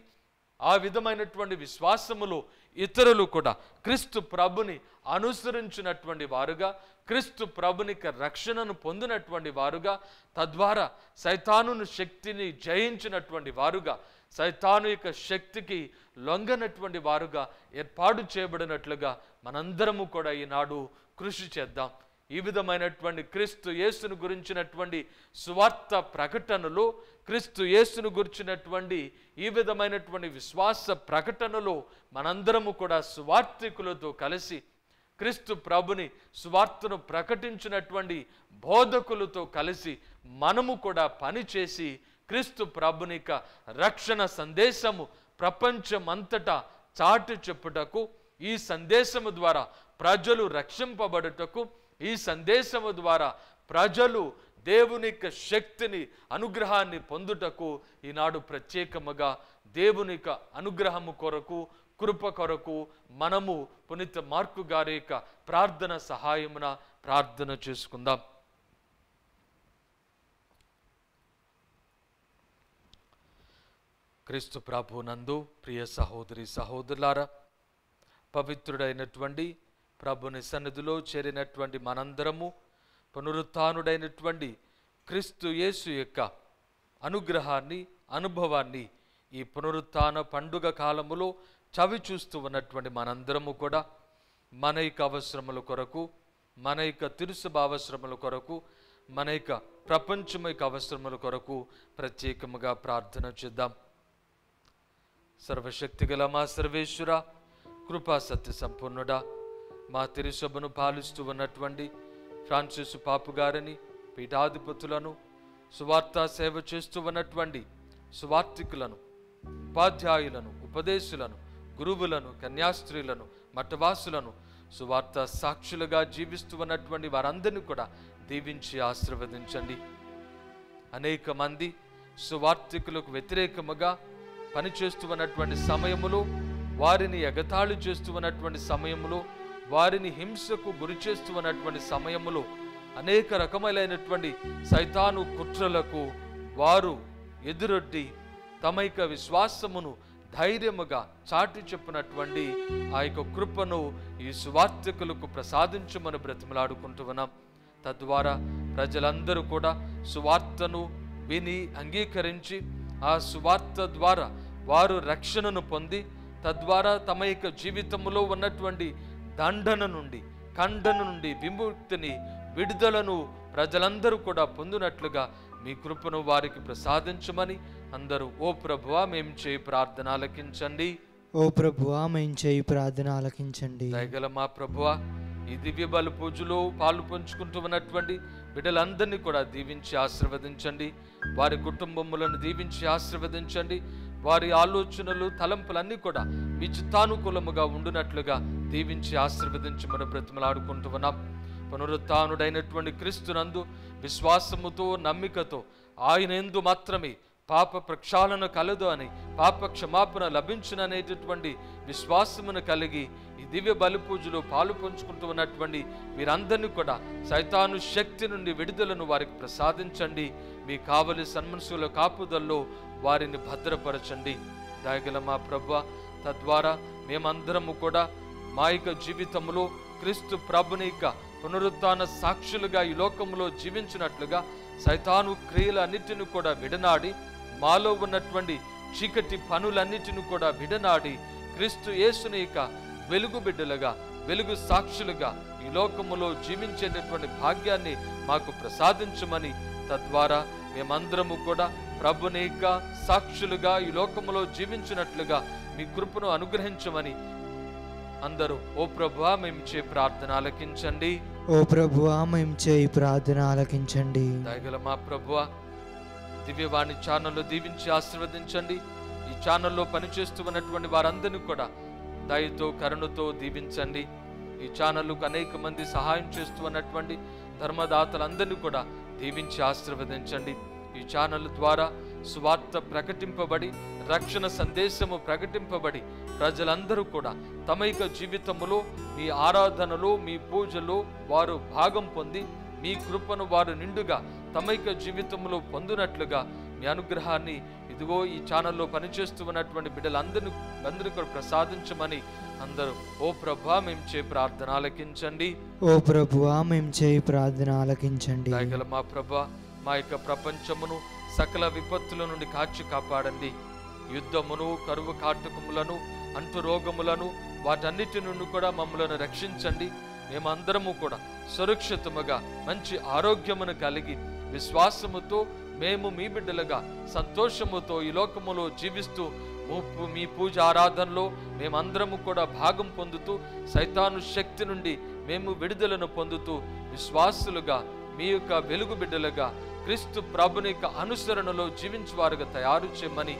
ఆ విధమైనటువంటి విశ్వాసములో ఇతరులు కూడా క్రీస్తు ప్రభుని అనుసరించినటువంటి వారుగా క్రీస్తు ప్రభునికి రక్షణను పొందినటువంటి వారుగా తద్వారా సైతానుని శక్తిని జయించినటువంటి వారుగా సైతాను యొక్క శక్తికి లొంగనటువంటి వారుగా ఏర్పాటు చేయబడినట్లుగా మనందరము కూడా ఈనాడు కృషి చేద్దాం। ఈ విధమైనటువంటి క్రీస్తు యేసును గురించినటువంటి సువార్త ప్రకటనలో క్రీస్తు యేసును గురించినటువంటి ఈ విధమైనటువంటి విశ్వాస ప్రకటనలో మనందరము కూడా సువార్తికులతో కలిసి క్రీస్తు ప్రభుని సువార్తను ప్రకటించినటువంటి బోధకులతో కలిసి మనము కూడా పనిచేసి క్రీస్తు ప్రభుని యొక్క రక్షణ సందేశము ప్రపంచమంతటా చాటి చెప్పుటకు ఈ సందేశము ద్వారా ప్రజలు రక్షింపబడుటకు ఈ సందేశము ద్వారా ప్రజలు దేవుని యొక్క శక్తిని అనుగ్రహాన్ని పొందుటకు ఈనాడు ప్రత్యేకముగా దేవుని యొక్క అనుగ్రహము కొరకు కృప కొరకు మనము పునీత మార్కు గారి యొక్క ప్రార్థన సహాయమున ప్రార్థన చేసుకుందాం। క్రీస్తు ప్రభునందు ప్రియ సహోదరి సహోదరులారా, పవిత్రుడైనటువంటి ప్రభుని సన్నిధిలో చేరినటువంటి మనందరము పునరుత్థానుడైనటువంటి క్రీస్తు యేసు యొక్క అనుగ్రహాన్ని అనుభవాన్ని ఈ పునరుత్థాన పండుగ కాలములో చవి చూస్తూ ఉన్నటువంటి మనందరము కూడా మన యొక్క అవసరముల కొరకు మన యొక్క తిరుసభ అవసరముల కొరకు మన యొక్క ప్రపంచం యొక్క అవసరముల కొరకు ప్రత్యేకముగా ప్రార్థన చేద్దాం। సర్వశక్తిగల మా సర్వేశ్వర కృపా సత్య సంపూర్ణుడా, మా తిరుసభను పాలిస్తూ ఉన్నటువంటి ఫ్రాన్సిస్ పాపు గారిని పీఠాధిపతులను సువార్త సేవ చేస్తూ ఉన్నటువంటి సువార్థికులను ఉపాధ్యాయులను ఉపదేశులను గురువులను కన్యాస్త్రీలను మఠవాసులను సువార్త సాక్షులుగా జీవిస్తూ ఉన్నటువంటి వారందరినీ కూడా దీవించి ఆశీర్వదించండి। అనేక మంది సువార్థికులకు వ్యతిరేకముగా పనిచేస్తూ ఉన్నటువంటి సమయములో వారిని ఎగతాళి చేస్తూ ఉన్నటువంటి సమయంలో వారిని హింసకు గురి చేస్తూ ఉన్నటువంటి సమయంలో అనేక రకములైనటువంటి సైతాను కుట్రలకు వారు ఎదురొడ్డి తమైక విశ్వాసమును ధైర్యముగా చాటి చెప్పునటువంటి ఆ యొక్క కృపను ఈ సువార్థికులకు ప్రసాదించమని బ్రతిమలాడుకుంటూ ఉన్నాం। తద్వారా ప్రజలందరూ కూడా సువార్తను విని అంగీకరించి ఆ సువార్త ద్వారా వారు రక్షణను పొంది తద్వారా తమ యొక్క జీవితంలో ఉన్నటువంటి దండన నుండి ఖండన నుండి విముక్తిని విడుదలను ప్రజలందరూ కూడా పొందినట్లుగా మీ కృపను వారికి ప్రసాదించమని అందరూ ఓ ప్రభువా మేము చేయి ప్రార్థన ఆలకించండి, ఓ ప్రభువా మేము చేయి ప్రార్థన ఆలకించండి। దయగల మా ప్రభువా, ఈ దివ్య బలు పూజలో పాలు పంచుకుంటూ ఉన్నటువంటి బిడ్డలందరినీ కూడా దీవించి ఆశీర్వదించండి। వారి కుటుంబములను దీవించి ఆశీర్వదించండి। వారి ఆలోచనలు తలంపులన్నీ కూడా మీ చిత్తానుకూలముగా ఉండునట్లుగా దీవించి ఆశీర్వదించమని బ్రతిమలాడుకుంటూ ఉన్నాం। పునరుత్థానుడైనటువంటి క్రీస్తునందు విశ్వాసముతో నమ్మికతో ఆయనందు మాత్రమే పాప ప్రక్షాళన కలదు అని పాప క్షమాపణ లభించుననేటటువంటి విశ్వాసమును కలిగి ఈ దివ్య బలి పూజలో పాలు పంచుకుంటూ ఉన్నటువంటి మీరందరినీ కూడా సైతాను శక్తి నుండి విడుదలను వారికి ప్రసాదించండి। మీ కావలి సన్మనసుల కాపుదల్లో వారిని భద్రపరచండి దయగల మా ప్రభువా। తద్వారా మేమందరము కూడా మా యొక్క జీవితంలో క్రీస్తు ప్రభుని యొక్క పునరుత్థాన సాక్షులుగా ఈ లోకంలో జీవించినట్లుగా సైతాను క్రియలన్నిటిని కూడా విడనాడి మాలో ఉన్నటువంటి చీకటి పనులన్నిటిని కూడా విడనాడి క్రీస్తు యేసుని యొక్క వెలుగు బిడ్డలుగా వెలుగు సాక్షులుగా ఈ లోకములో జీవించేటటువంటి భాగ్యాన్ని మాకు ప్రసాదించమని, తద్వారా మేమందరము కూడా ప్రభుని యొక్క సాక్షులుగా ఈ లోకములో జీవించినట్లుగా మీ కృపను అనుగ్రహించమని అందరూ ఓ ప్రభువా మేము చేయి ప్రార్థన ఆలకించండి, ఓ ప్రభువా మేము చేయి ప్రార్థన ఆలకించండి। దయగల మా ప్రభువా, దివ్యవాణి ఛానల్లో దీవించి ఆశీర్వదించండి। ఈ ఛానల్లో పనిచేస్తూ ఉన్నటువంటి వారందరినీ కూడా దయతో కరుణతో దీవించండి। ఈ ఛానల్కు అనేక మంది సహాయం చేస్తూ ఉన్నటువంటి ధర్మదాతలందరినీ కూడా దీవించి ఆశీర్వదించండి। ఈ ఛానల్ ద్వారా సువార్త ప్రకటింపబడి రక్షణ సందేశము ప్రకటింపబడి ప్రజలందరూ కూడా తమయక జీవితములో మీ ఆరాధనలో మీ పూజలో వారు భాగం పొంది మీ కృపను వారు నిండుగా తమయక జీవితములో పొందునట్లుగా మీ అనుగ్రహాన్ని ఇదిగో ఈ ఛానల్లో పనిచేస్తున్నటువంటి బిడ్డలందరినీ ప్రసాదించమని అందరూ ఓ ప్రభువా మేము చేయి ప్రార్థన ఆలకించండి. ఓ ప్రభువా మేము చేయి ప్రార్థన ఆలకించండి. దయగల మా ప్రభువా మా యొక్క ప్రపంచమును సకల విపత్తుల నుండి కాచి కాపాడండి. యుద్ధమును కరువు కాటకములను అంటు రోగములను వాటన్నిటి నుండి కూడా మమ్మలను రక్షించండి. మేమందరము కూడా సురక్షితముగా మంచి ఆరోగ్యమును కలిగి విశ్వాసముతో మేము మీ బిడ్డలుగా సంతోషముతో ఈ లోకములో జీవిస్తూ మీ పూజ ఆరాధనలో మేమందరము కూడా భాగం పొందుతూ సైతాను శక్తి నుండి మేము విడుదలను పొందుతూ విశ్వాసులుగా మీ యొక్క వెలుగు బిడ్డలుగా క్రీస్తు ప్రభుని యొక్క అనుసరణలో జీవించేవారుగా తయారు చేయమని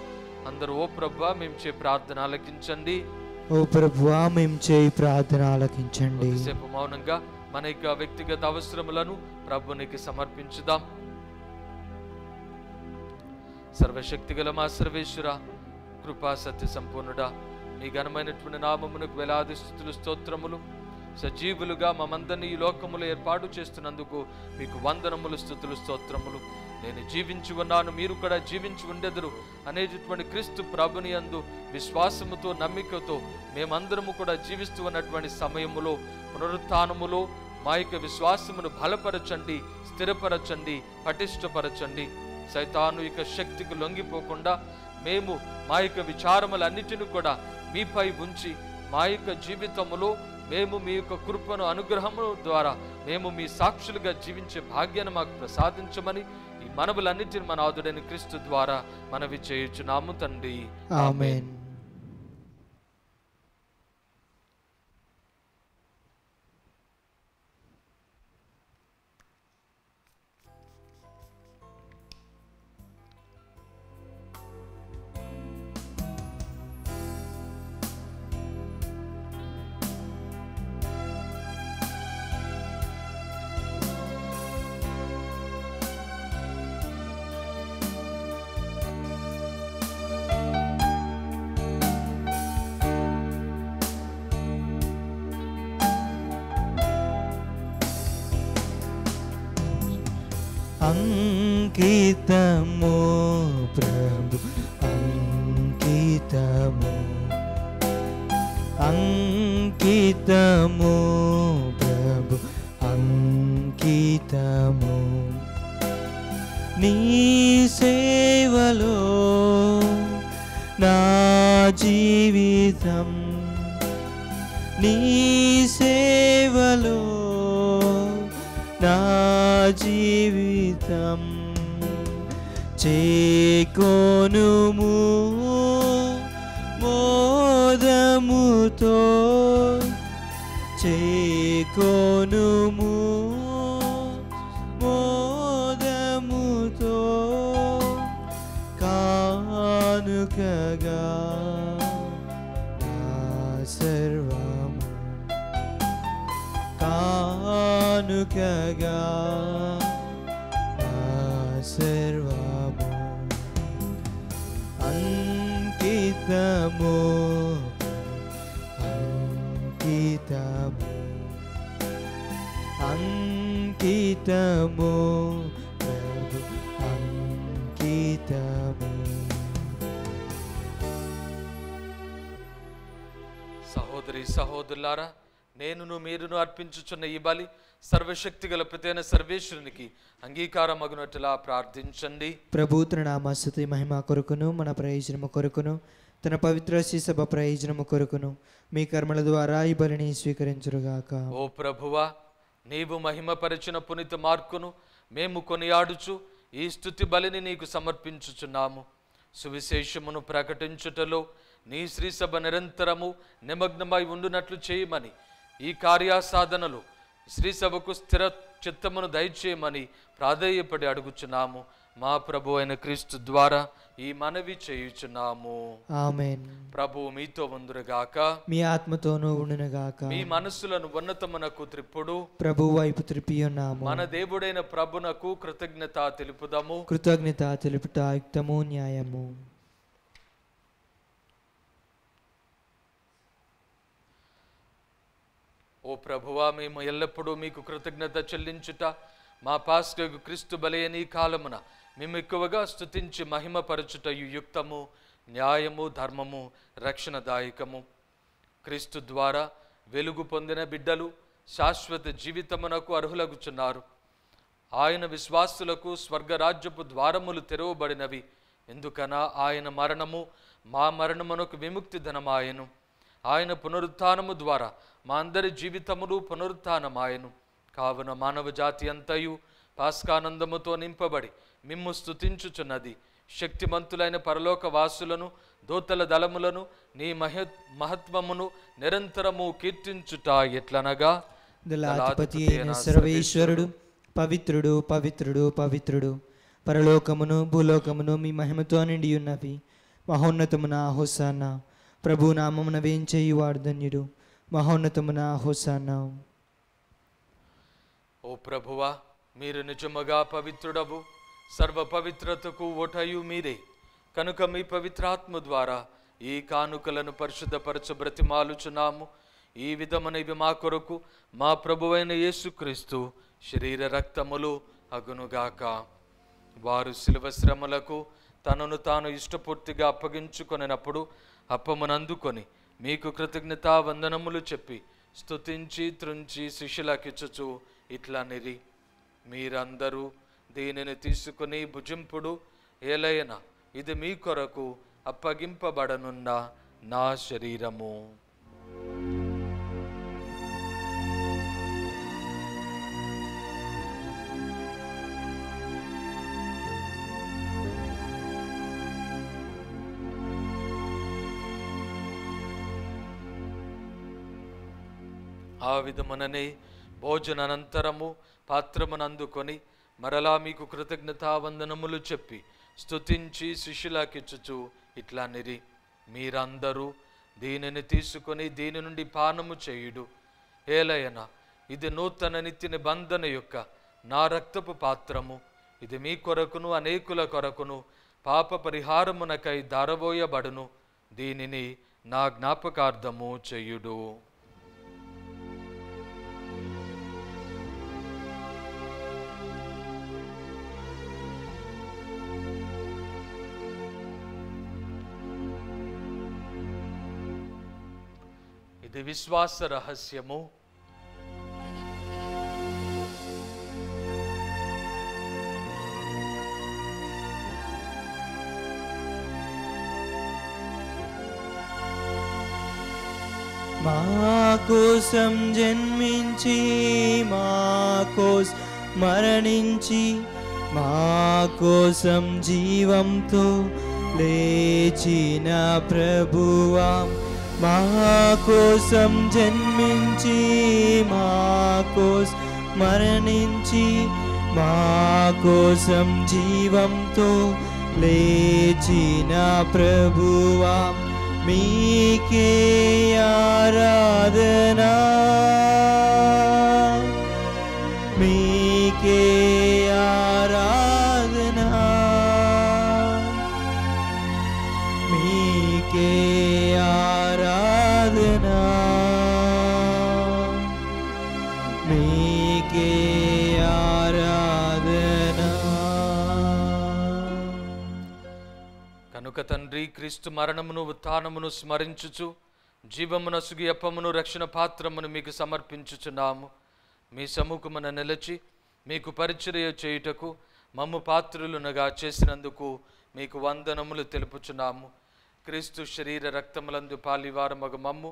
అందరూ ఓ ప్రభువా మేము చేయి ప్రార్థన ఆలకించండి. ఓ ప్రభువా మేము చేయి ప్రార్థన ఆలకించండి. సేపు మౌనంగా మన యొక్క వ్యక్తిగత అవసరములను ప్రభునికి సమర్పించుదాం. సర్వశక్తి గల మా సర్వేశ్వర కృపా సత్య సంపూర్ణుడా, మీ ఘనమైనటువంటి నామమునకు వేలాది స్తుతులు స్తోత్రములు. సజీవులుగా మమందరినీ ఈ లోకములో ఏర్పాటు చేస్తున్నందుకు మీకు వందనములు స్తుతులు స్తోత్రములు. నేను జీవించి ఉన్నాను, మీరు కూడా జీవించి ఉండెదరు అనేటటువంటి క్రీస్తు ప్రభుని యందు విశ్వాసముతో నమ్మికతో మేమందరము కూడా జీవిస్తూ ఉన్నటువంటి సమయములో పునరుత్థానములో మా యొక్క విశ్వాసమును బలపరచండి, స్థిరపరచండి, పటిష్టపరచండి. సైతాను యొక్క శక్తికి లొంగిపోకుండా మేము మా యొక్క విచారములన్నిటిని కూడా మీపై ఉంచి మా యొక్క జీవితములో మేము మీ యొక్క కృపను అనుగ్రహము ద్వారా మేము మీ సాక్షులుగా జీవించే భాగ్యాన్ని మాకు ప్రసాదించమని ఈ మనవులన్నిటిని మన ఆదుడైన క్రీస్తు ద్వారా మనవి చేయుచున్నాము తండ్రి, ఆమేన్. అంకితము ప్రభు అంకితము, అంకితము ప్రభు అంకితము. నీ సేవలో నా జీవితం, నీ సేవలో నా జీవితం చేకొనుము మోదముతో, చేకొనుము మోదముతో కానుకగా నా సర్వము, కానుకగా సర్వము. అంకితము అంకితము అంకితము ప్రభు అంకితము. సహోదరి సహోదరులారా, నేనును మీరును అర్పించుచున్న ఈ బలి సర్వశక్తి గల ప్రతైన సర్వేశ్వరునికి అంగీకారం అగునట్లా ప్రార్థించండి. ప్రభు తన నామ స్తుతి మహిమ కొరకును, మన ప్రయోజనము కొరకును, తన పవిత్ర శిశుభ ప్రయోజనము కొరకును మీ కర్మల ద్వారా ఈ బలిని స్వీకరించురుగాక. ఓ ప్రభువా, నీవు మహిమపరిచిన పునీత మార్కును మేము కొనియాడుచు ఈ స్తుతి బలిని నీకు సమర్పించుచున్నాము. సువిశేషమును ప్రకటించుటలో నీ శ్రీసభ నిరంతరము నిమగ్నమై ఉండునట్లు చేయమని, ఈ కార్యాసాధనలు శ్రీసభకు స్థిర చిత్తమును దయచేయమని ప్రాధేయపడి అడుగుచున్నాము. మా ప్రభువైన క్రీస్తు ద్వారా ఈ మనవి చేయుచున్నాము. ఆమేన్. ప్రభు మీతో ఉండును గాక, మీ ఆత్మతోను ఉండును గాక. మీ మనసులను ఉన్నతమునకు త్రిప్పుడు ప్రభు వైపు త్రిప్పి ఉన్నాము. మన దేవుడైన ప్రభునకు కృతజ్ఞత తెలుపుదాము. కృతజ్ఞత తెలుపుట యుక్తము న్యాయము. ఓ ప్రభువా, మేము ఎల్లప్పుడూ మీకు కృతజ్ఞత చెల్లించుట మా పాస్కకు క్రీస్తు బలయని కాలమున మేము ఎక్కువగా స్తుతించి మహిమపరచుటయు యుక్తము, న్యాయము, ధర్మము, రక్షణదాయకము. క్రీస్తు ద్వారా వెలుగు పొందిన బిడ్డలు శాశ్వత జీవితమునకు అర్హులగుచున్నారు. ఆయన విశ్వాసులకు స్వర్గరాజ్యపు ద్వారములు తెరవబడినవి. ఎందుకనా ఆయన మరణము మా మరణమునకు విముక్తి ధనమాయను. ఆయన పునరుత్థానము ద్వారా మా అందరి జీవితములు పునరుత్థానమాయను. కావున మానవ జాతి అంతయు పాస్కానందముతో నింపబడి మిమ్ము స్తుతించుచున్నది. శక్తిమంతులైన పరలోక వాసులను, దూతల దళములను నీ మహత్వమును నిరంతరము కీర్తించుట ఎట్లనగా, దళాధిపతి అయిన సర్వేశ్వరుడు పవిత్రుడు పవిత్రుడు పవిత్రుడు. పరలోకమును భూలోకమును మీ మహిమతో నిండి ఉన్నవి. మహోన్నతమున హోసానా. ప్రభు నామమున వేంచేయు వాడు ధన్యుడు. మహోన్నతమున హోసానా. ఓ ప్రభువా, మీరు నిజముగా పవిత్రుడవు. సర్వ పవిత్రతకు ఓటయు మీరే. కనుక మీ పవిత్రాత్మ ద్వారా ఈ కానుకలను పరిశుద్ధపరచు బ్రతిమాలుచున్నాము. ఈ విధమునవి మా కొరకు మా ప్రభువైన యేసుక్రీస్తు శరీర రక్తములు అగునుగాక. వారు శిలువ శ్రమలకు తనను తాను ఇష్టపూర్తిగా అప్పగించుకొనినప్పుడు అప్పమునందుకొని మీకు కృతజ్ఞతా వందనములు చెప్పి స్తుతించి త్రుంచి శిష్యులకిచ్చుచు ఇట్లా నిరి, మీరందరూ దీనిని తీసుకుని భుజింపుడు, ఏలైనా ఇది మీ కొరకు అప్పగింపబడనున్న నా శరీరము. ఆ విధముననే భోజనానంతరము పాత్రమునందుకొని మరలా మీకు కృతజ్ఞతావందనములు చెప్పి స్తుతించి శిష్యులకిచ్చుచు ఇట్లా నిరి, మీరందరూ దీనిని తీసుకొని దీని నుండి పానము చేయుడు, ఏలయనా ఇది నూతన నిత్య నిబంధన యొక్క నా రక్తపు పాత్రము. ఇది మీ కొరకును అనేకుల కొరకును పాప పరిహారమునకై దారబోయబడును. దీనిని నా జ్ఞాపకార్థము చేయుడు. ఇది విశ్వాస రహస్యము. మా కోసం జన్మించి, మా కోసం మరణించి, మా కోసం జీవంతో లేచిన ప్రభువా, మా కోసం జన్మించి, మా కోసం మరణించి, మా కోసం జీవంతో లేచిన ప్రభువా, మీకే ఆరాధనా, మీకే ఆరాధనా, మీకే ఆరాధనా, మీకే ఆరాధనా. కనుక తండ్రి, క్రీస్తు మరణమును ఉత్థానమును స్మరించుచు జీవమున సుగి అప్పమును రక్షణ పాత్రమును మీకు సమర్పించుచున్నాము. మీ సముఖమున నిలచి మీకు పరిచర్య చేయుటకు మమ్ము పాత్రులునగా చేసినందుకు మీకు వందనములు తెలుపుచున్నాము. క్రీస్తు శరీర రక్తములందు పాలివారు మగు మమ్ము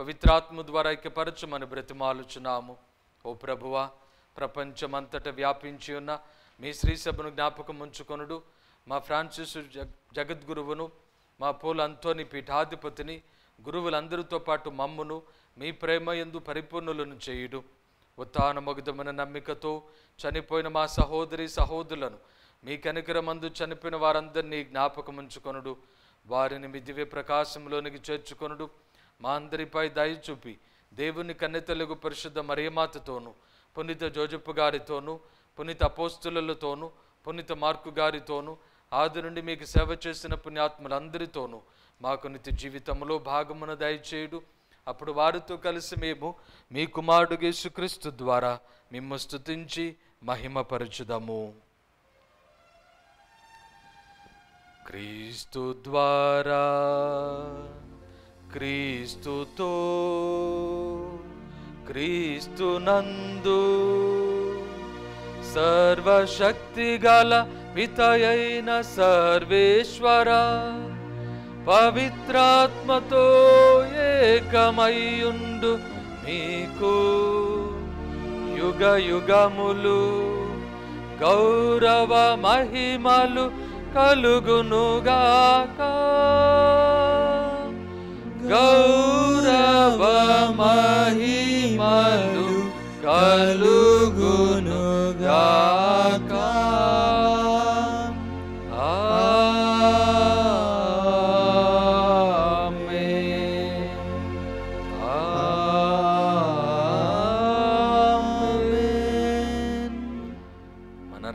పవిత్రాత్మ ద్వారా ఐక్యపరచుమని బ్రతిమాలుచున్నాము. ఓ ప్రభువా, ప్రపంచమంతట వ్యాపించి ఉన్న మీ శ్రీసభను జ్ఞాపకం ఉంచుకొనుడు. మా ఫ్రాన్సిస్ జగద్గురువును, మా పోల్ అంతోని పీఠాధిపతిని, గురువులందరితో పాటు మమ్మును మీ ప్రేమ యందు పరిపూర్ణులను చేయుడు. ఉత్థానమగుదమైన నమ్మికతో చనిపోయిన మా సహోదరి సహోదరులను మీ కనికరమందు చనిపోయిన వారందరినీ జ్ఞాపకముంచుకొనుడు, వారిని మీ దివ్య ప్రకాశంలోనికి చేర్చుకొనుడు. మా అందరిపై దయ చూపి దేవుని కన్నెతెలుగు పరిశుద్ధ మరియమాతతోను, పునీత జోజప్ప గారితోనూ, పునీత అపోస్తులతోనూ, పునీత మార్కు గారితోనూ, ఆది నుండి మీకు సేవ చేసిన పుణ్యాత్ములందరితోనూ మాకు నిత్య జీవితంలో భాగమున దయచేయుడు. అప్పుడు వారితో కలిసి మేము మీ కుమారుడు యేసుక్రీస్తు ద్వారా మిమ్ము స్తుతించి మహిమపరచుదాము. క్రీస్తు ద్వారా, క్రీస్తుతో, క్రీస్తు నందు, సర్వశక్తిగల పితయైన సర్వేశ్వర, పవిత్రాత్మతో ఏకమయ్యుండు మీకు యుగ యుగములు గౌరవ మహిమలు కలుగునుగాక. గౌరవ మహిమలు కలుగునుగాక.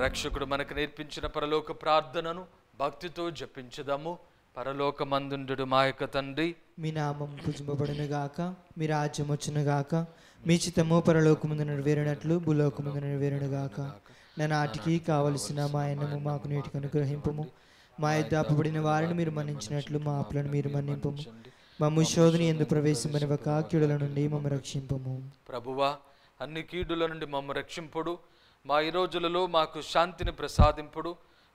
రక్షకుడు మనకు నేర్పించిన పరలోక ప్రార్థనను భక్తితో జపించదాము. పరలోకమందుండుడు మా యొక్క తండ్రి, మీ నామం పూజింపబడును గాక, మీ రాజ్యం వచ్చును గాక, మీ చిత్తము పరలోకముందు నెరవేరినట్లు భూలోకముందు నెరవేరును గాక. నా నాటికి కావలసిన మా అన్నము మాకు నేటికి అనుగ్రహింపము. మా యొద్ద అప్పుబడిన వారిని మీరు మన్నించినట్లు మా అప్పులను మీరు మన్నింపము. మమ్ము శోధన యందు ప్రవేశమనివ్వక కీడుల నుండి మమ్ము రక్షింపము. ప్రభువా, అన్ని కీడుల నుండి మమ్ము రక్షింపుడు. మా ఈ రోజులలో మాకు శాంతిని ప్రసాదింపుడు.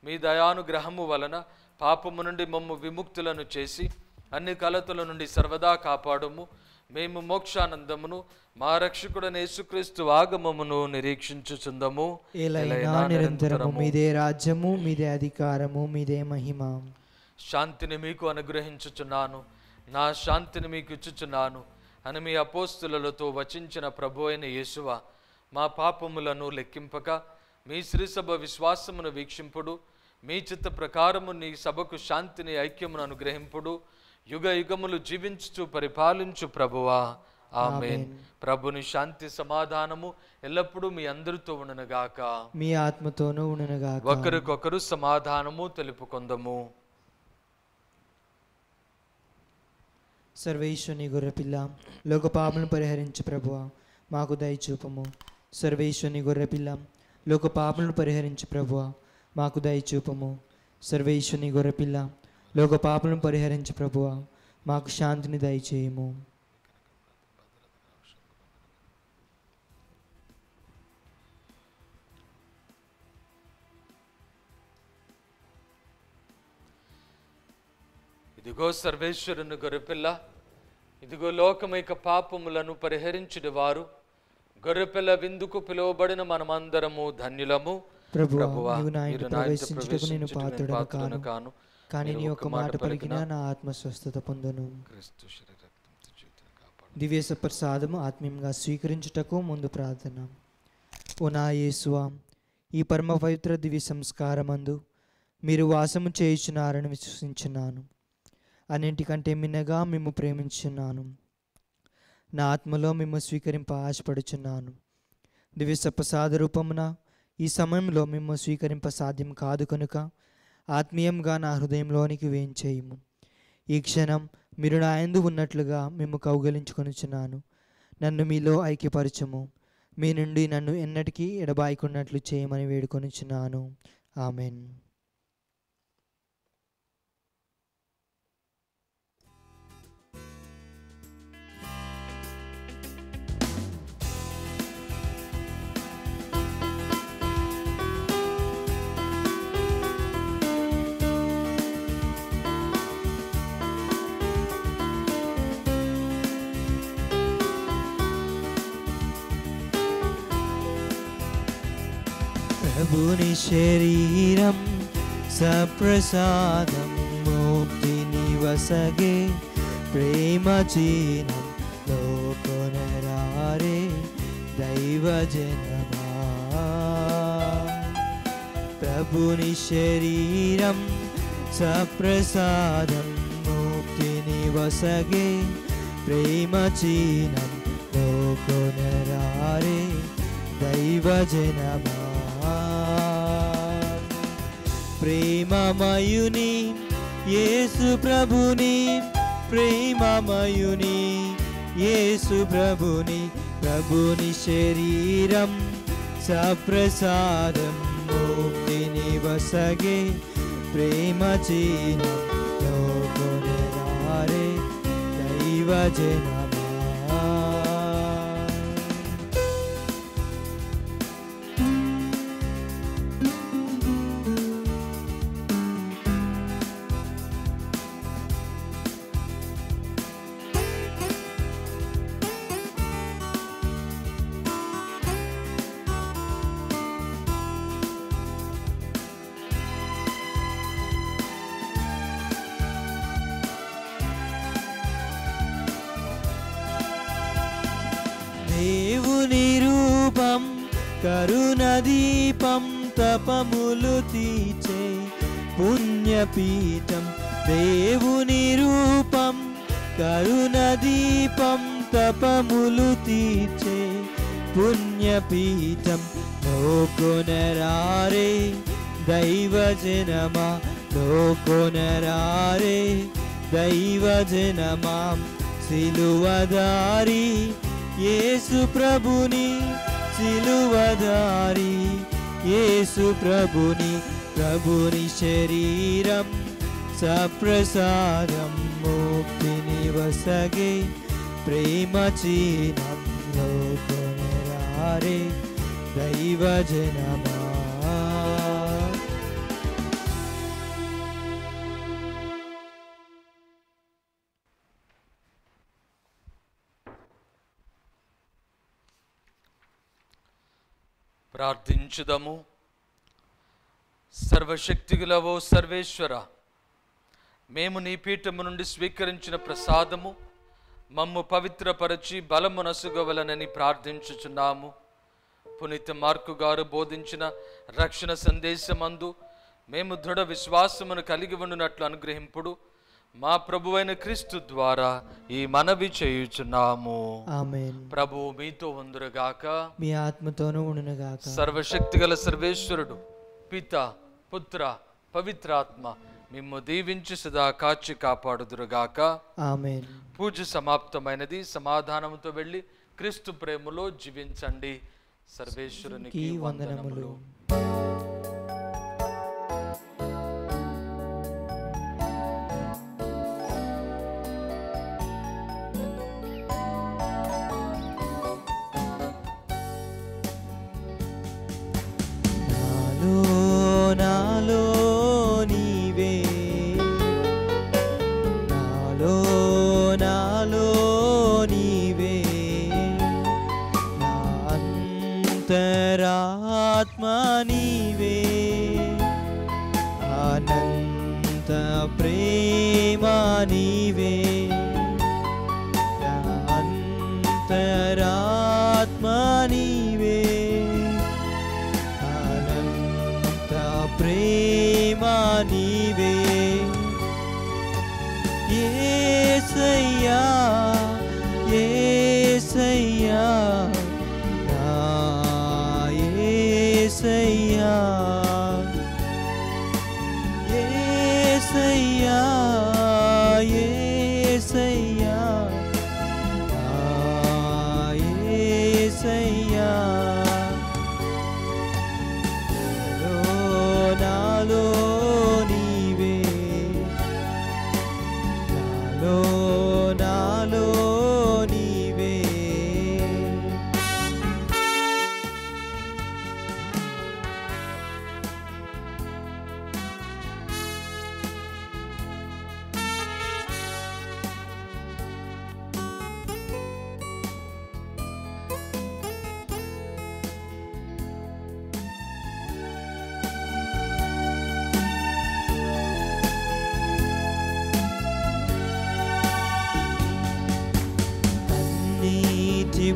మీ దయానుగ్రహము వలన పాపము నుండి మమ్ము విముక్తులను చేసి అన్ని కలతల నుండి సర్వదా కాపాడుము. మేము మోక్షానందమును మా రక్షకుడైన యేసుక్రీస్తు ఆగమమును నిరీక్షించుచుందము. ఏలైనా నిరంతరము మీదే రాజ్యము, మీదే అధికారము, మీదే మహిమ. శాంతిని మీకు అనుగ్రహించుచున్నాను, నా శాంతిని మీకు ఇచ్చుచున్నాను అని మీ అపోస్తులతో వచించిన ప్రభు అయిన యేసువా, మా పాపములను లెక్కింపక మీ శ్రీసభ విశ్వాసమును వీక్షింపుడు. మీ చిత్త ప్రకారము నీ సభకు శాంతిని, ఐక్యమును అనుగ్రహింపుడు. యుగ యుగములు జీవించుచు పరిపాలించు ప్రభువా, ఆమేన్. ప్రభుని శాంతి సమాధానము ఎల్లప్పుడూ మీ అందరితో ఉండునుగాక. మీ ఆత్మతోనూ ఉండునుగాక. ఒకరికొకరు సమాధానము తెలుపుకొందము. సర్వేశ్వరుని గొర్రెపిల్ల, లోక పాపములను పరిహరించు ప్రభువా, మాకు దయచూపము. సర్వేశ్వరుని గొర్రెపిల్ల, లోక పాపములను పరిహరించు ప్రభువా, మాకు దయచూపము. సర్వేశ్వరుని గొర్రెపిల్ల, లోక పాపములను పరిహరించు ప్రభువా, మాకు శాంతిని దయచేయము. ఇదిగో సర్వేశ్వరుని గొర్రెపిల్ల, ఇదిగో లోకమైక పాపములను పరిహరించుడి వారు గొర్రెపిల్ల విందుకు పిలువబడిన మనమందరము ధన్యులము. ప్రభువా, మీరు నా ఇంట ప్రవేశించుటకు పాత్రుడను కాను, కానీ నీ యొక్క మాట పలికిన నా ఆత్మ స్వస్థత పొందును. దివ్య ప్రసాదము ఆత్మీయంగా స్వీకరించుటకు ముందు ప్రార్థన. ఓ నా యేసువా, ఈ పరమ పవిత్ర దివ్య సంస్కారమందు మీరు వాసము చేయుచున్నారని విశ్వసించున్నాను. అన్నింటికంటే మిన్నగా మేము ప్రేమించున్నాను. నా ఆత్మలో మేము స్వీకరింప ఆశపడుచున్నాను. దివ్య ప్రసాద రూపమున ఈ సమయంలో మేము స్వీకరింప సాధ్యం కాదు కనుక ఆత్మీయంగా నా హృదయంలోనికి వేయించేయము. ఈ క్షణం మీరు నా యందు ఉన్నట్లుగా మేము కౌగలించుకొనుచున్నాను. నన్ను మీలో ఐక్యపరచము. మీ నుండి నన్ను ఎన్నటికీ ఎడబాయికున్నట్లు చేయమని వేడుకొనుచున్నాను. ఆమెన్. ప్రభుని శరీరం సప్రసాదం మోక్తి నివసగే ప్రేమచీనం లోకొనరారే దైవజనమా. ప్రభుని శరీరం సప్రసాదం ముక్తిని వసగే ప్రేమ చీనం లోకొనరారే దైవజనమా ప్రేమమయుని యేసు ప్రభుని ప్రేమమయుని యేసు ప్రభుని ప్రభుని శరీరం సప్రసాదం मुक्तिनि वसगे प्रेम चीनं लोकोनरारे दैवजनम करुणादीपं तपमुलु तीचे पुण्यपीठं देवुनि रूपं करुणादीपं तपमुलु तीचे पुण्यपीठं लोकोनरारे दैवजनमा लोकोनरारे दैवजनमां सिलुवदारी येसु प्रभुनि सिलुवदारी येसु प्रभुनि प्रभुनि शरीरं सप्रसादं मुक्तिनि वसगे प्रेमचीनं लोकोनरारे दैवजनम ప్రార్థించుదము. సర్వశక్తి గలవో సర్వేశ్వర, మేము నీ పీఠము నుండి స్వీకరించిన ప్రసాదము మమ్ము పవిత్రపరచి బలమునసుగవలనని ప్రార్థించుచున్నాము. పునీత మార్కు గారు బోధించిన రక్షణ సందేశమందు మేము దృఢ విశ్వాసమును కలిగి ఉండునట్లు అనుగ్రహింపుడు. మా ప్రభువైన క్రీస్తు ద్వారా ఈ మనవి చేయుచున్నాము. ఆమేన్. ప్రభు మీతో ఉండునుగాక, మీ ఆత్మతోను ఉండునుగాక. సర్వశక్తిగల సర్వేశ్వరుడు పిత, పుత్ర, పవిత్రాత్మ మిమ్ము దీవించి సదా కాచి కాపాడుదురుగాక. ఆమేన్. పూజ సమాప్తమైనది. సమాధానంతో వెళ్ళి క్రీస్తు ప్రేమలో జీవించండి. సర్వేశ్వరునికి వందనములు.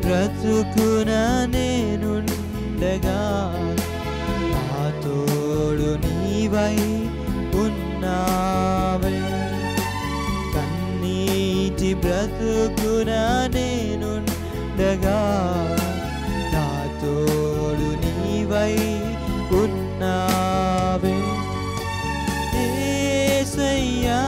బ్రతుకున నేనుండగా నా తోడు కృపై ఉన్నావే కన్నీటి బ్రతుకున నేనుండగా నా తోడు నీవై ఉన్నావే యేసయ్యా।